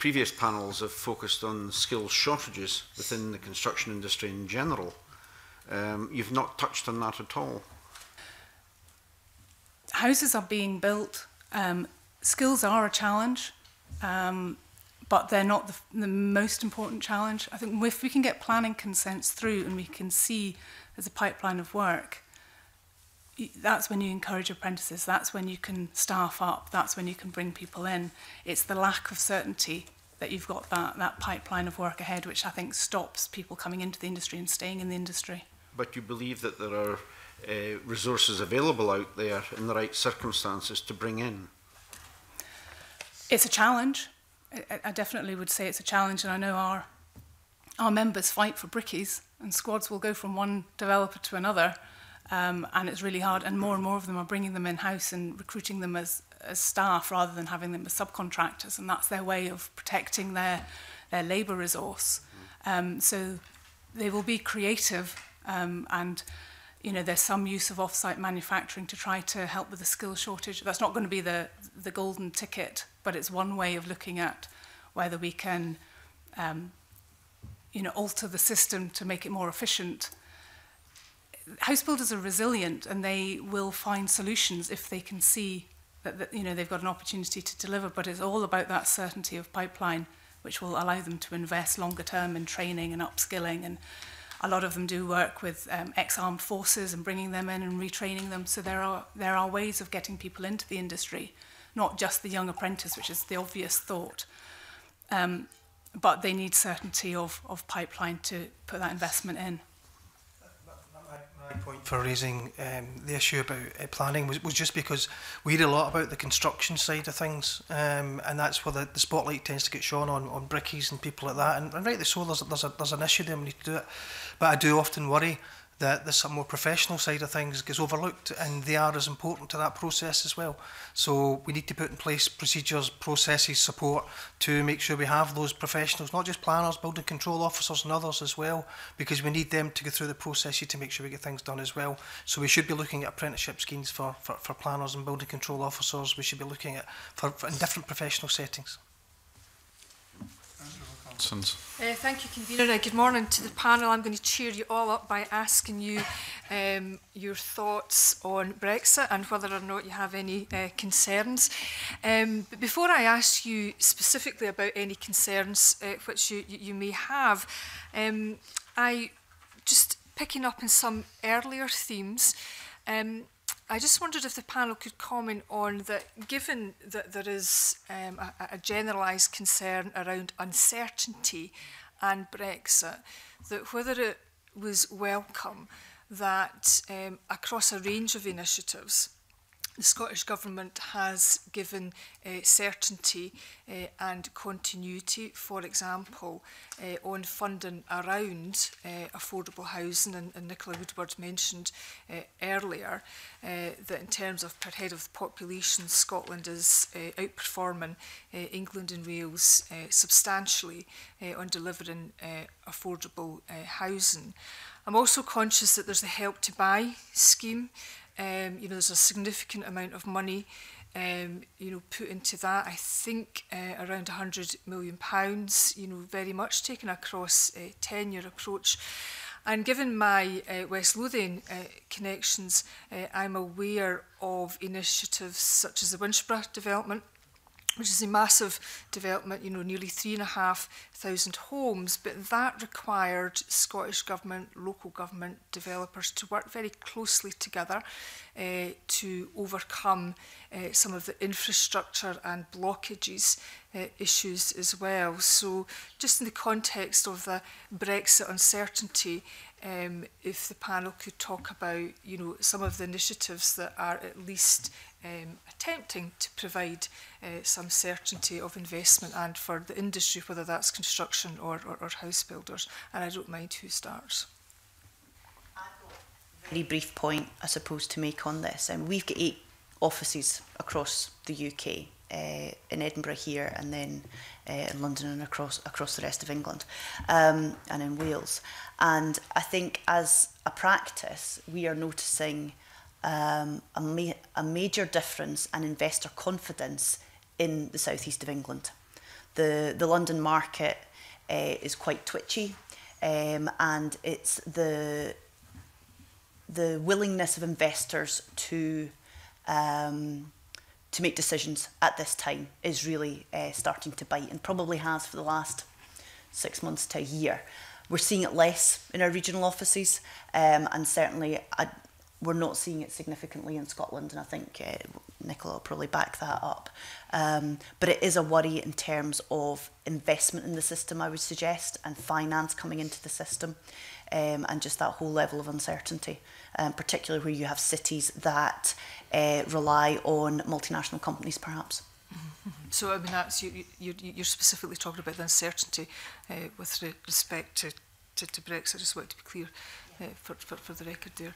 previous panels have focused on skill shortages within the construction industry in general. Um, you've not touched on that at all. Houses are being built. Um, skills are a challenge, um, but they're not the, the most important challenge. I think if we can get planning consents through and we can see there's a pipeline of work, that's when you encourage apprentices, that's when you can staff up, that's when you can bring people in. It's the lack of certainty that you've got that, that pipeline of work ahead, which I think stops people coming into the industry and staying in the industry. But you believe that there are uh, resources available out there in the right circumstances to bring in? It's a challenge. I, I definitely would say it's a challenge, and I know our, our members fight for brickies, and squads will go from one developer to another. Um, and it's really hard, and more and more of them are bringing them in-house and recruiting them as, as staff rather than having them as subcontractors, and that's their way of protecting their, their labour resource. Um, so they will be creative, um, and you know, there's some use of off-site manufacturing to try to help with the skill shortage. That's not going to be the, the golden ticket, but it's one way of looking at whether we can um, you know, alter the system to make it more efficient. House builders are resilient, and they will find solutions if they can see that, that you know, they've got an opportunity to deliver, but it's all about that certainty of pipeline, which will allow them to invest longer term in training and upskilling. And a lot of them do work with um, ex-armed forces and bringing them in and retraining them. So there are, there are ways of getting people into the industry, not just the young apprentice, which is the obvious thought. Um, but they need certainty of, of pipeline to put that investment in. Point for raising um, the issue about uh, planning was, was just because we read a lot about the construction side of things, um, and that's where the, the spotlight tends to get shone on, on brickies and people like that, and, and rightly so. There's, a, there's, a, there's an issue there, we need to do it, but I do often worry that the some more professional side of things gets overlooked, and they are as important to that process as well. So we need to put in place procedures, processes, support to make sure we have those professionals, not just planners, building control officers and others as well, because we need them to go through the processes to make sure we get things done as well. So we should be looking at apprenticeship schemes for, for, for planners and building control officers. We should be looking at for, for in different professional settings. Uh, thank you, Convener. Good morning to the panel. I'm going to cheer you all up by asking you um, your thoughts on Brexit and whether or not you have any uh, concerns. Um, but before I ask you specifically about any concerns uh, which you, you may have, um, I just picking up on some earlier themes, um, I just wondered if the panel could comment on that, given that there is um, a, a generalised concern around uncertainty and Brexit, that whether it was welcome that um, across a range of initiatives, the Scottish Government has given uh, certainty uh, and continuity, for example, uh, on funding around uh, affordable housing, and, and Nicola Woodward mentioned uh, earlier uh, that in terms of per head of the population, Scotland is uh, outperforming uh, England and Wales uh, substantially uh, on delivering uh, affordable uh, housing. I'm also conscious that there's the Help to Buy scheme. Um, you know, there's a significant amount of money, um, you know, put into that. I think uh, around one hundred million pounds, you know, very much taken across a ten-year approach. And given my uh, West Lothian uh, connections, uh, I'm aware of initiatives such as the Winchburgh development, which is a massive development, you know, nearly three and a half thousand homes, but that required Scottish Government, local government developers to work very closely together uh, to overcome uh, some of the infrastructure and blockages uh, issues as well. So just in the context of the Brexit uncertainty, um, if the panel could talk about, you know, some of the initiatives that are at least Um, attempting to provide uh, some certainty of investment and for the industry, whether that's construction or, or, or house builders. And I don't mind who starts. I've got a very brief point, I suppose, to make on this. And um, we've got eight offices across the U K, uh, in Edinburgh here, and then uh, in London and across across the rest of England, um, and in Wales. And I think as a practice, we are noticing Um, a, ma a major difference in investor confidence in the southeast of England. The, the London market uh, is quite twitchy, um, and it's the, the willingness of investors to, um, to make decisions at this time is really uh, starting to bite, and probably has for the last six months to a year. We're seeing it less in our regional offices, um, and certainly a, we're not seeing it significantly in Scotland, and I think uh, Nicola will probably back that up. Um, but it is a worry in terms of investment in the system, I would suggest, and finance coming into the system, um, and just that whole level of uncertainty, um, particularly where you have cities that uh, rely on multinational companies, perhaps. Mm-hmm. So, I mean, that's, you, you, you're specifically talking about the uncertainty uh, with re respect to, to, to Brexit. I just want to be clear Uh, for, for, for the record there.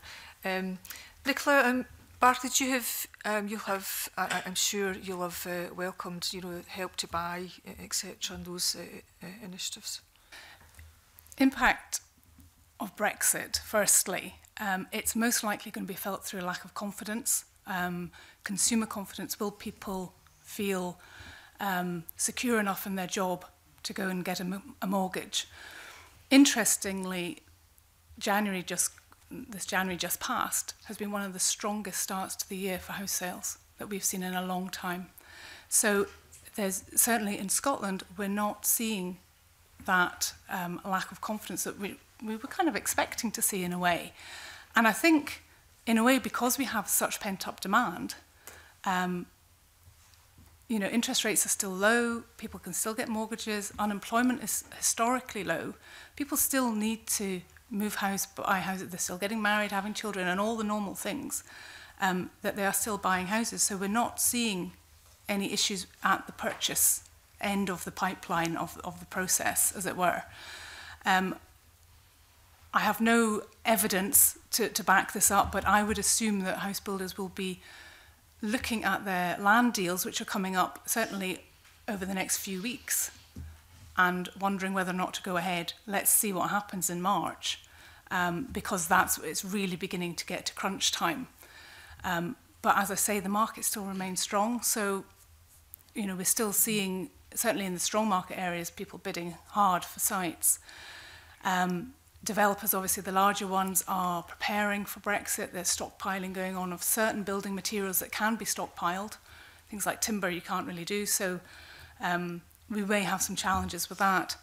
Um, Nicola um, Barclay, you have, um, you'll have, I, I'm sure you'll have uh, welcomed, you know, Help to Buy, et cetera, and those uh, uh, initiatives. Impact of Brexit, firstly, um, it's most likely going to be felt through a lack of confidence, um, consumer confidence. Will people feel um, secure enough in their job to go and get a, a mortgage? Interestingly, January just this January just passed has been one of the strongest starts to the year for house sales that we've seen in a long time. So there's certainly in Scotland we're not seeing that um, lack of confidence that we, we were kind of expecting to see in a way. And I think in a way because we have such pent-up demand, um, you know, interest rates are still low, people can still get mortgages, unemployment is historically low, people still need to move house, buy houses, they're still getting married, having children, and all the normal things, um, that they are still buying houses. So we're not seeing any issues at the purchase end of the pipeline of, of the process, as it were. Um, I have no evidence to, to back this up, but I would assume that house builders will be looking at their land deals, which are coming up certainly over the next few weeks, and wondering whether or not to go ahead. Let's see what happens in March, um, because that's, it's really beginning to get to crunch time. Um, but as I say, the market still remains strong. So, you know, we're still seeing, certainly in the strong market areas, people bidding hard for sites. Um, developers, obviously the larger ones, are preparing for Brexit. There's stockpiling going on of certain building materials that can be stockpiled. Things like timber you can't really do. So, um, we may have some challenges with that.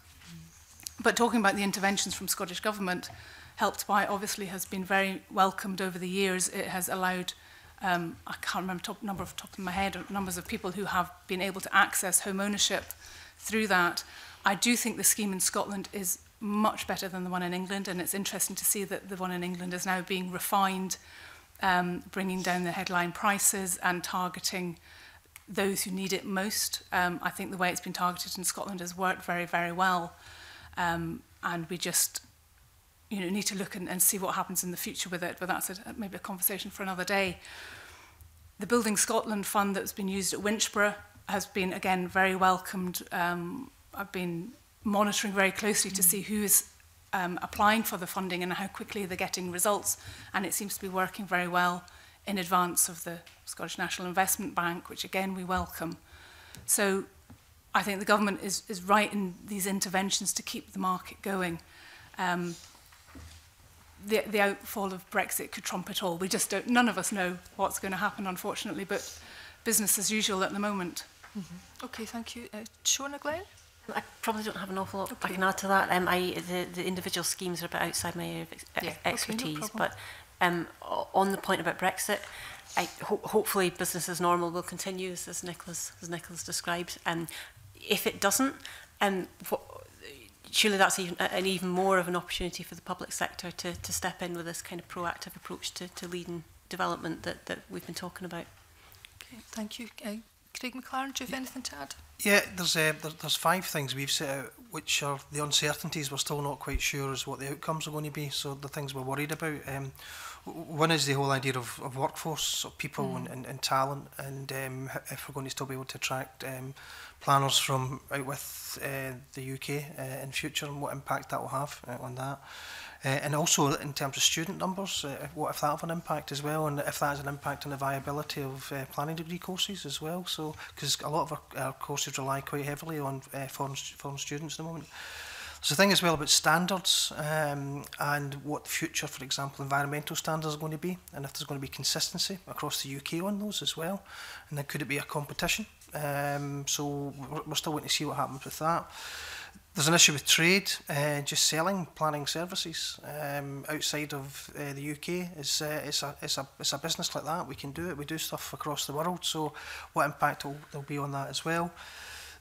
But talking about the interventions from Scottish Government, Help to Buy obviously has been very welcomed over the years. It has allowed, um, I can't remember top number off the top of my head, numbers of people who have been able to access home ownership through that. I do think the scheme in Scotland is much better than the one in England, and it's interesting to see that the one in England is now being refined, um, bringing down the headline prices and targeting those who need it most. Um, I think the way it's been targeted in Scotland has worked very, very well. Um, and we just, you know, need to look and, and see what happens in the future with it, but that's a, maybe a conversation for another day. The Building Scotland Fund that's been used at Winchburgh has been, again, very welcomed. Um, I've been monitoring very closely mm. to see who is um, applying for the funding and how quickly they're getting results. And it seems to be working very well in advance of the Scottish National Investment Bank, which again we welcome. So I think the government is, is right in these interventions to keep the market going. Um, the, the outfall of Brexit could trump it all. We just don't, none of us know what's going to happen, unfortunately, but business as usual at the moment. Mm-hmm. Okay, thank you. Uh, Shona Glenn? I probably don't have an awful lot okay. I can add to that. Um, I, the, the individual schemes are a bit outside my area of ex yeah. expertise, okay, no but um, on the point about Brexit, I ho hopefully business as normal will continue, as, as Nicholas as Nicholas described. Um, if it doesn't, um, what, surely that's even, an even more of an opportunity for the public sector to, to step in with this kind of proactive approach to, to leading development that, that we've been talking about. Okay, thank you. Uh, Craig McLaren, do you have anything to add? Yeah, there's, uh, there, there's five things we've set out, which are the uncertainties. We're still not quite sure as what the outcomes are going to be, so the things we're worried about. Um, one is the whole idea of, of workforce, of people mm. and, and, and talent, and um, if we're going to still be able to attract um, planners from out with uh, the U K uh, in future, and what impact that will have uh, on that. Uh, and also in terms of student numbers, uh, what if that have an impact as well, and if that has an impact on the viability of uh, planning degree courses as well, so because a lot of our, our courses rely quite heavily on uh, foreign, foreign students at the moment. So the thing as well about standards um, and what future, for example, environmental standards are going to be, and if there's going to be consistency across the U K on those as well, and then could it be a competition? Um, so we're still waiting to see what happens with that. There's an issue with trade, uh, just selling planning services um, outside of uh, the U K. It's, uh, it's, a, it's, a, it's a business like that. We can do it. We do stuff across the world. So what impact will there be on that as well?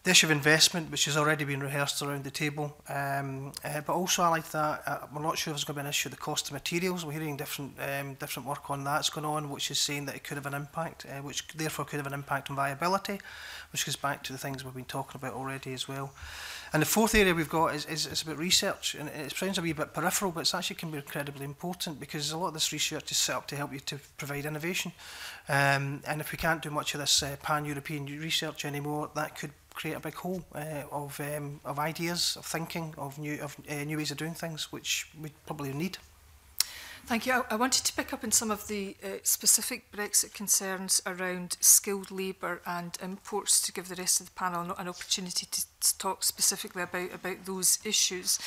The issue of investment, which has already been rehearsed around the table. Um, uh, but also I like that. Uh, we're not sure if there's going to be an issue of the cost of materials. We're hearing different, um, different work on that's going on, which is saying that it could have an impact, uh, which therefore could have an impact on viability, which goes back to the things we've been talking about already as well. And the fourth area we've got is, is, is about research, and it sounds a wee bit peripheral, but it actually can be incredibly important, because a lot of this research is set up to help you to provide innovation. Um, and if we can't do much of this uh, pan-European research anymore, that could create a big hole uh, of, um, of ideas, of thinking, of, new, of uh, new ways of doing things, which we probably need. Thank you. I, I wanted to pick up on some of the uh, specific Brexit concerns around skilled labour and imports to give the rest of the panel an opportunity to, to talk specifically about, about those issues.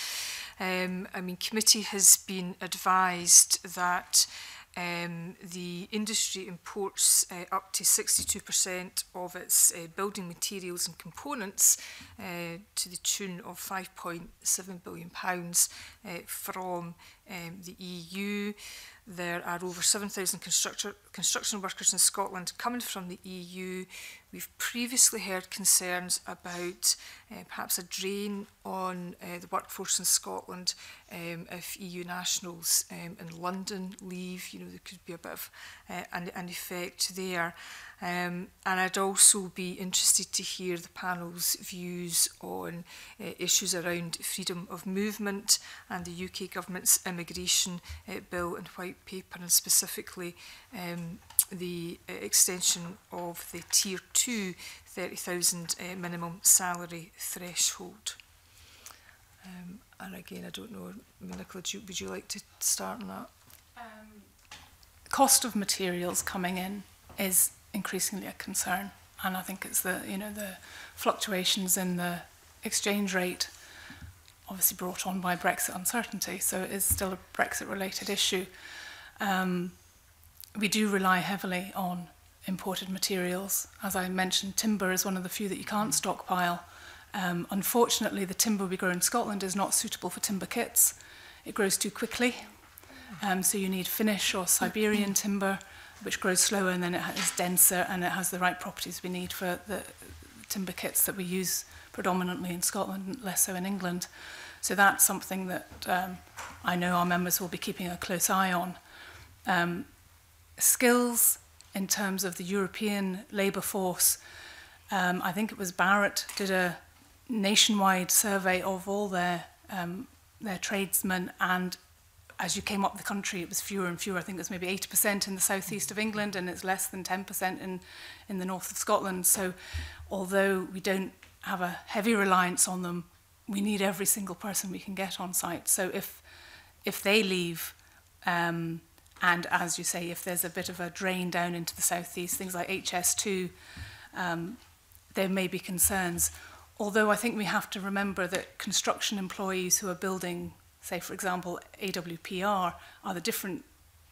Um, I mean, committee has been advised that um, the industry imports uh, up to sixty-two percent of its uh, building materials and components uh, to the tune of five point seven billion pounds uh, from Um, the E U. There are over seven thousand construction workers in Scotland coming from the E U. We've previously heard concerns about uh, perhaps a drain on uh, the workforce in Scotland um, if E U nationals um, in London leave. You know, there could be a bit of uh, an, an effect there. Um, and I'd also be interested to hear the panel's views on uh, issues around freedom of movement and the U K government's immigration uh, bill and white paper, and specifically um, the uh, extension of the tier two thirty thousand uh, minimum salary threshold. Um, and again, I don't know, Nicola, do you, would you like to start on that? Um, cost of materials coming in is increasingly a concern, and I think it's the you know the fluctuations in the exchange rate, obviously brought on by Brexit uncertainty, so it is still a Brexit related issue. Um, we do rely heavily on imported materials. As I mentioned, timber is one of the few that you can't stockpile. Um, unfortunately, the timber we grow in Scotland is not suitable for timber kits. It grows too quickly, um, so you need Finnish or Siberian timber, which grows slower, and then it is denser, and it has the right properties we need for the timber kits that we use predominantly in Scotland, less so in England. So that's something that um, I know our members will be keeping a close eye on. Um, skills in terms of the European labour force, um, I think it was Barratt did a nationwide survey of all their, um, their tradesmen, and as you came up the country, it was fewer and fewer. I think it was maybe eighty percent in the southeast of England, and it's less than ten percent in, in the north of Scotland. So although we don't have a heavy reliance on them, we need every single person we can get on site. So if, if they leave, um, and as you say, if there's a bit of a drain down into the southeast, things like H S two, um, there may be concerns. Although I think we have to remember that construction employees who are building, say for example, A W P R, are the different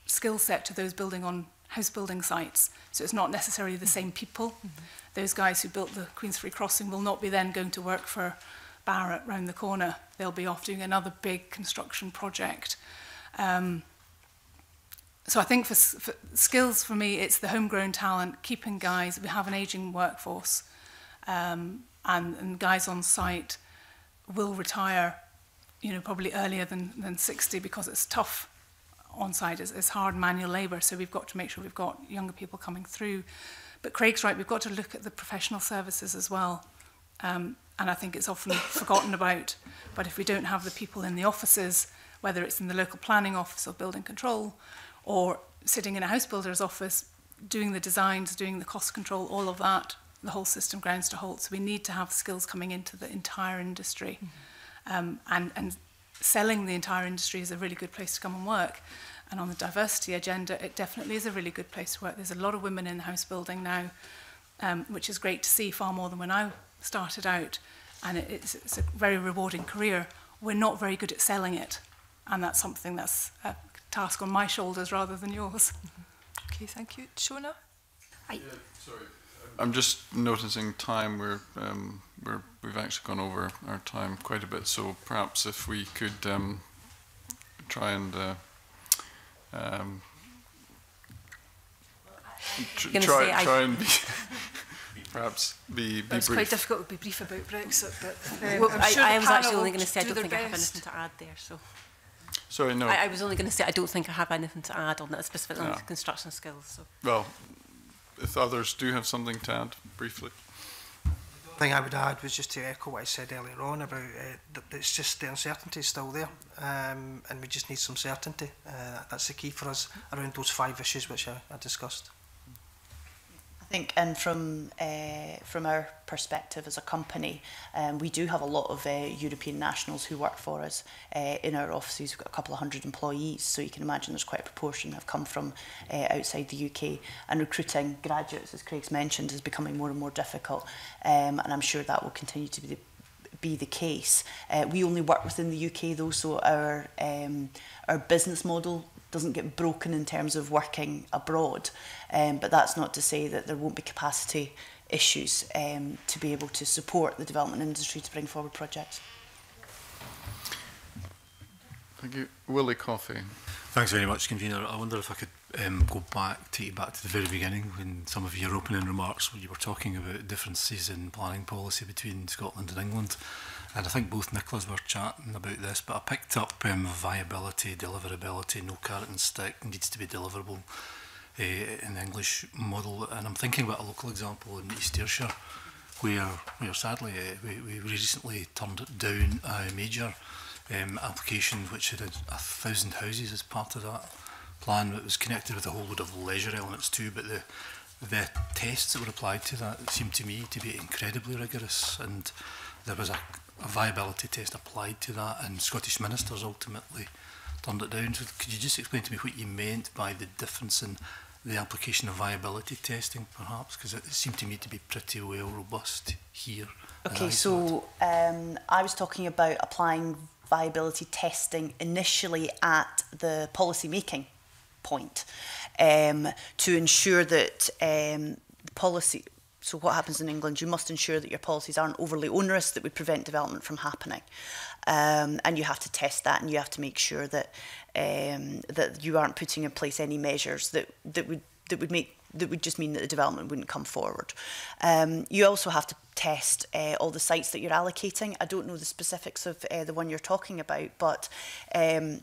skill set to those building on house building sites, so it's not necessarily the same people. Mm-hmm. Those guys who built the Queensferry Crossing will not be then going to work for Barratt round the corner. They'll be off doing another big construction project. Um, so I think for, for skills, for me, it's the homegrown talent, keeping guys. We have an ageing workforce, um, and, and guys on site will retire, you know, probably earlier than, than sixty, because it's tough on site. It's, it's hard manual labour, so we've got to make sure we've got younger people coming through. But Craig's right, we've got to look at the professional services as well. Um, and I think it's often forgotten about. But if we don't have the people in the offices, whether it's in the local planning office or building control, or sitting in a house builder's office, doing the designs, doing the cost control, all of that, the whole system grounds to halt. So we need to have skills coming into the entire industry. Mm-hmm. um, and, and selling the entire industry is a really good place to come and work. And on the diversity agenda, it definitely is a really good place to work. There's a lot of women in house building now, um, which is great to see, far more than when I started out. And it, it's, it's a very rewarding career. We're not very good at selling it. And that's something that's a task on my shoulders rather than yours. Mm-hmm. Okay, thank you. Shona? I yeah, sorry. I'm just noticing time. We're, um, we're, we've actually gone over our time quite a bit, so perhaps if we could um, try and uh, um, tr try, try I and be perhaps be, be brief. It's quite difficult to be brief about Brexit, but um, well, I'm sure I, I was actually only going to say I don't think best. I have anything to add there. So. Sorry, no. I, I was only going to say I don't think I have anything to add on that, specifically no. on construction skills. So. Well. If others do have something to add, briefly. The thing I would add was just to echo what I said earlier on about uh, that it's just the uncertainty is still there, um, and we just need some certainty. Uh, that's the key for us around those five issues which I, I discussed. I think, and from uh, from our perspective as a company, um, we do have a lot of uh, European nationals who work for us uh, in our offices. We've got a couple of hundred employees, so you can imagine there's quite a proportion have come from uh, outside the U K. And recruiting graduates, as Craig's mentioned, is becoming more and more difficult, um, and I'm sure that will continue to be the be the case. Uh, we only work within the U K though, so our um, our business model doesn't get broken in terms of working abroad, um, but that's not to say that there won't be capacity issues um, to be able to support the development industry to bring forward projects. Thank you. Willie Coffey. Thanks very much, Convener. I wonder if I could um, go back, take you back to the very beginning when some of your opening remarks where you were talking about differences in planning policy between Scotland and England. And I think both Nicolas were chatting about this, but I picked up um, viability, deliverability, no carrot and stick, needs to be deliverable uh, in the English model. And I'm thinking about a local example in East Ayrshire, where, where sadly uh, we, we recently turned down a major um, application which had a thousand houses as part of that plan. It was connected with a whole load of leisure elements too, but the the tests that were applied to that seemed to me to be incredibly rigorous, and there was a a viability test applied to that, and Scottish ministers ultimately turned it down. So could you just explain to me what you meant by the difference in the application of viability testing, perhaps? Because it seemed to me to be pretty well robust here. Okay, so um, I was talking about applying viability testing initially at the policy-making point um, to ensure that um, the policy... So what happens in England, you must ensure that your policies aren't overly onerous, that would prevent development from happening. Um, and you have to test that, and you have to make sure that um, that you aren't putting in place any measures that, that would that would make that would just mean that the development wouldn't come forward. Um, you also have to test uh, all the sites that you're allocating. I don't know the specifics of uh, the one you're talking about, but um,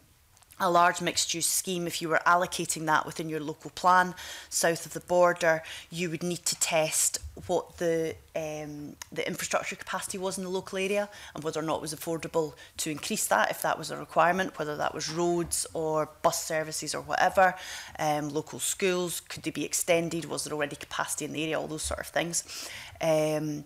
a large mixed-use scheme, if you were allocating that within your local plan, south of the border, you would need to test what the um, the infrastructure capacity was in the local area and whether or not it was affordable to increase that, if that was a requirement, whether that was roads or bus services or whatever, um, local schools, could they be extended, was there already capacity in the area, all those sort of things. Um,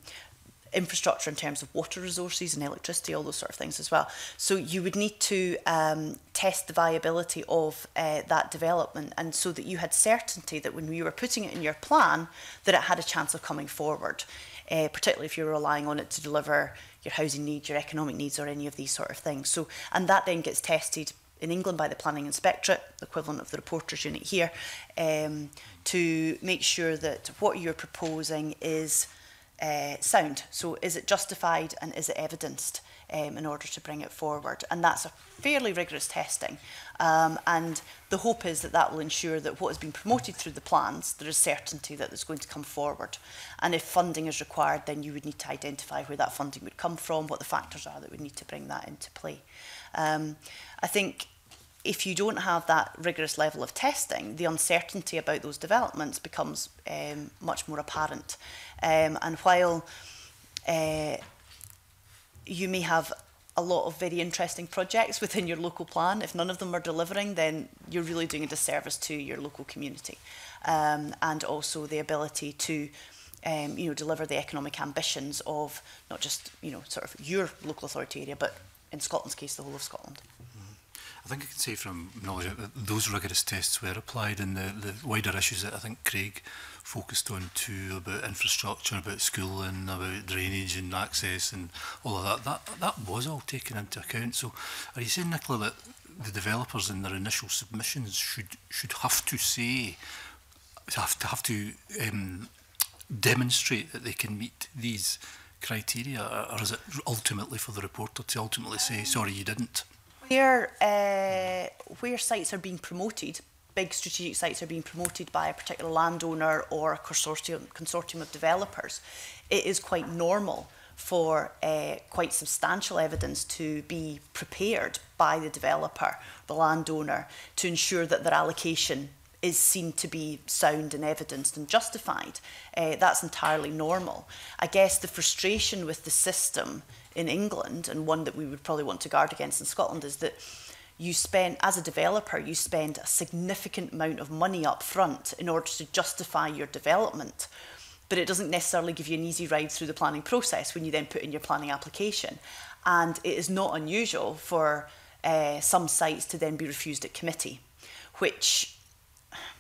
infrastructure in terms of water resources and electricity, all those sort of things as well. So you would need to um, test the viability of uh, that development, and so that you had certainty that when you were putting it in your plan, that it had a chance of coming forward, uh, particularly if you're relying on it to deliver your housing needs, your economic needs, or any of these sort of things. So, and that then gets tested in England by the Planning Inspectorate, the equivalent of the reporters unit here, um, to make sure that what you're proposing is uh, sound. So is it justified and is it evidenced um, in order to bring it forward? And that's a fairly rigorous testing. Um, and the hope is that that will ensure that what has been promoted through the plans, there is certainty that it's going to come forward. And if funding is required, then you would need to identify where that funding would come from, what the factors are that would need to bring that into play. Um, I think if you don't have that rigorous level of testing, the uncertainty about those developments becomes um, much more apparent. Um, and while uh, you may have a lot of very interesting projects within your local plan, if none of them are delivering, then you're really doing a disservice to your local community. Um, and also the ability to um, you know, deliver the economic ambitions of not just you know, sort of your local authority area, but in Scotland's case, the whole of Scotland. I think I can say from knowledge that those rigorous tests were applied, and the, the wider issues that I think Craig focused on too, about infrastructure, about schooling, about drainage and access and all of that, that, that was all taken into account. So are you saying, Nicola, that the developers in their initial submissions should, should have to say, have to, have to um, demonstrate that they can meet these criteria, or is it ultimately for the reporter to ultimately say, sorry, you didn't? Where, uh, where sites are being promoted, big strategic sites are being promoted by a particular landowner or a consortium, consortium of developers, it is quite normal for uh, quite substantial evidence to be prepared by the developer, the landowner, to ensure that their allocation is seen to be sound and evidenced and justified. Uh, that's entirely normal. I guess the frustration with the system in England, and one that we would probably want to guard against in Scotland, is that you spend, as a developer, you spend a significant amount of money up front in order to justify your development, but it doesn't necessarily give you an easy ride through the planning process when you then put in your planning application. And it is not unusual for uh, some sites to then be refused at committee, which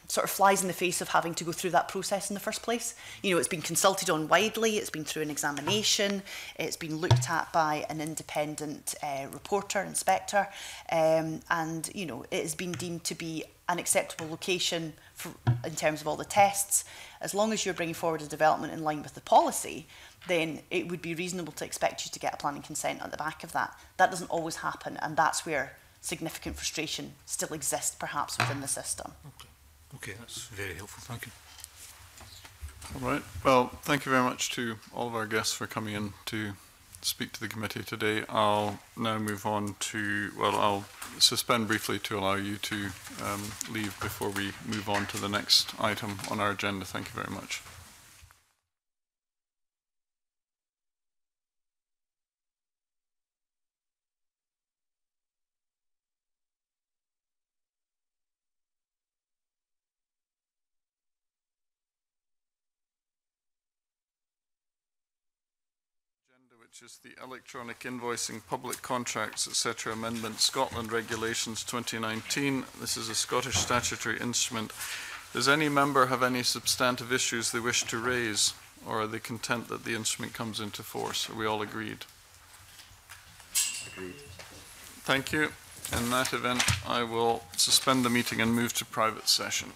sort of flies in the face of having to go through that process in the first place. You know, it's been consulted on widely, it's been through an examination, it's been looked at by an independent uh, reporter, inspector, um, and, you know, it has been deemed to be an acceptable location for, in terms of all the tests. As long as you're bringing forward a development in line with the policy, then it would be reasonable to expect you to get a planning consent at the back of that. That doesn't always happen, and that's where significant frustration still exists, perhaps, within the system. Okay. Okay, that's very helpful. Thank you. All right. Well, thank you very much to all of our guests for coming in to speak to the committee today. I'll now move on to, well, I'll suspend briefly to allow you to um, leave before we move on to the next item on our agenda. Thank you very much. Which is the Electronic Invoicing, Public Contracts, et cetera Amendment Scotland Regulations twenty nineteen. This is a Scottish statutory instrument. Does any member have any substantive issues they wish to raise, or are they content that the instrument comes into force? Are we all agreed? Agreed. Thank you. In that event, I will suspend the meeting and move to private session.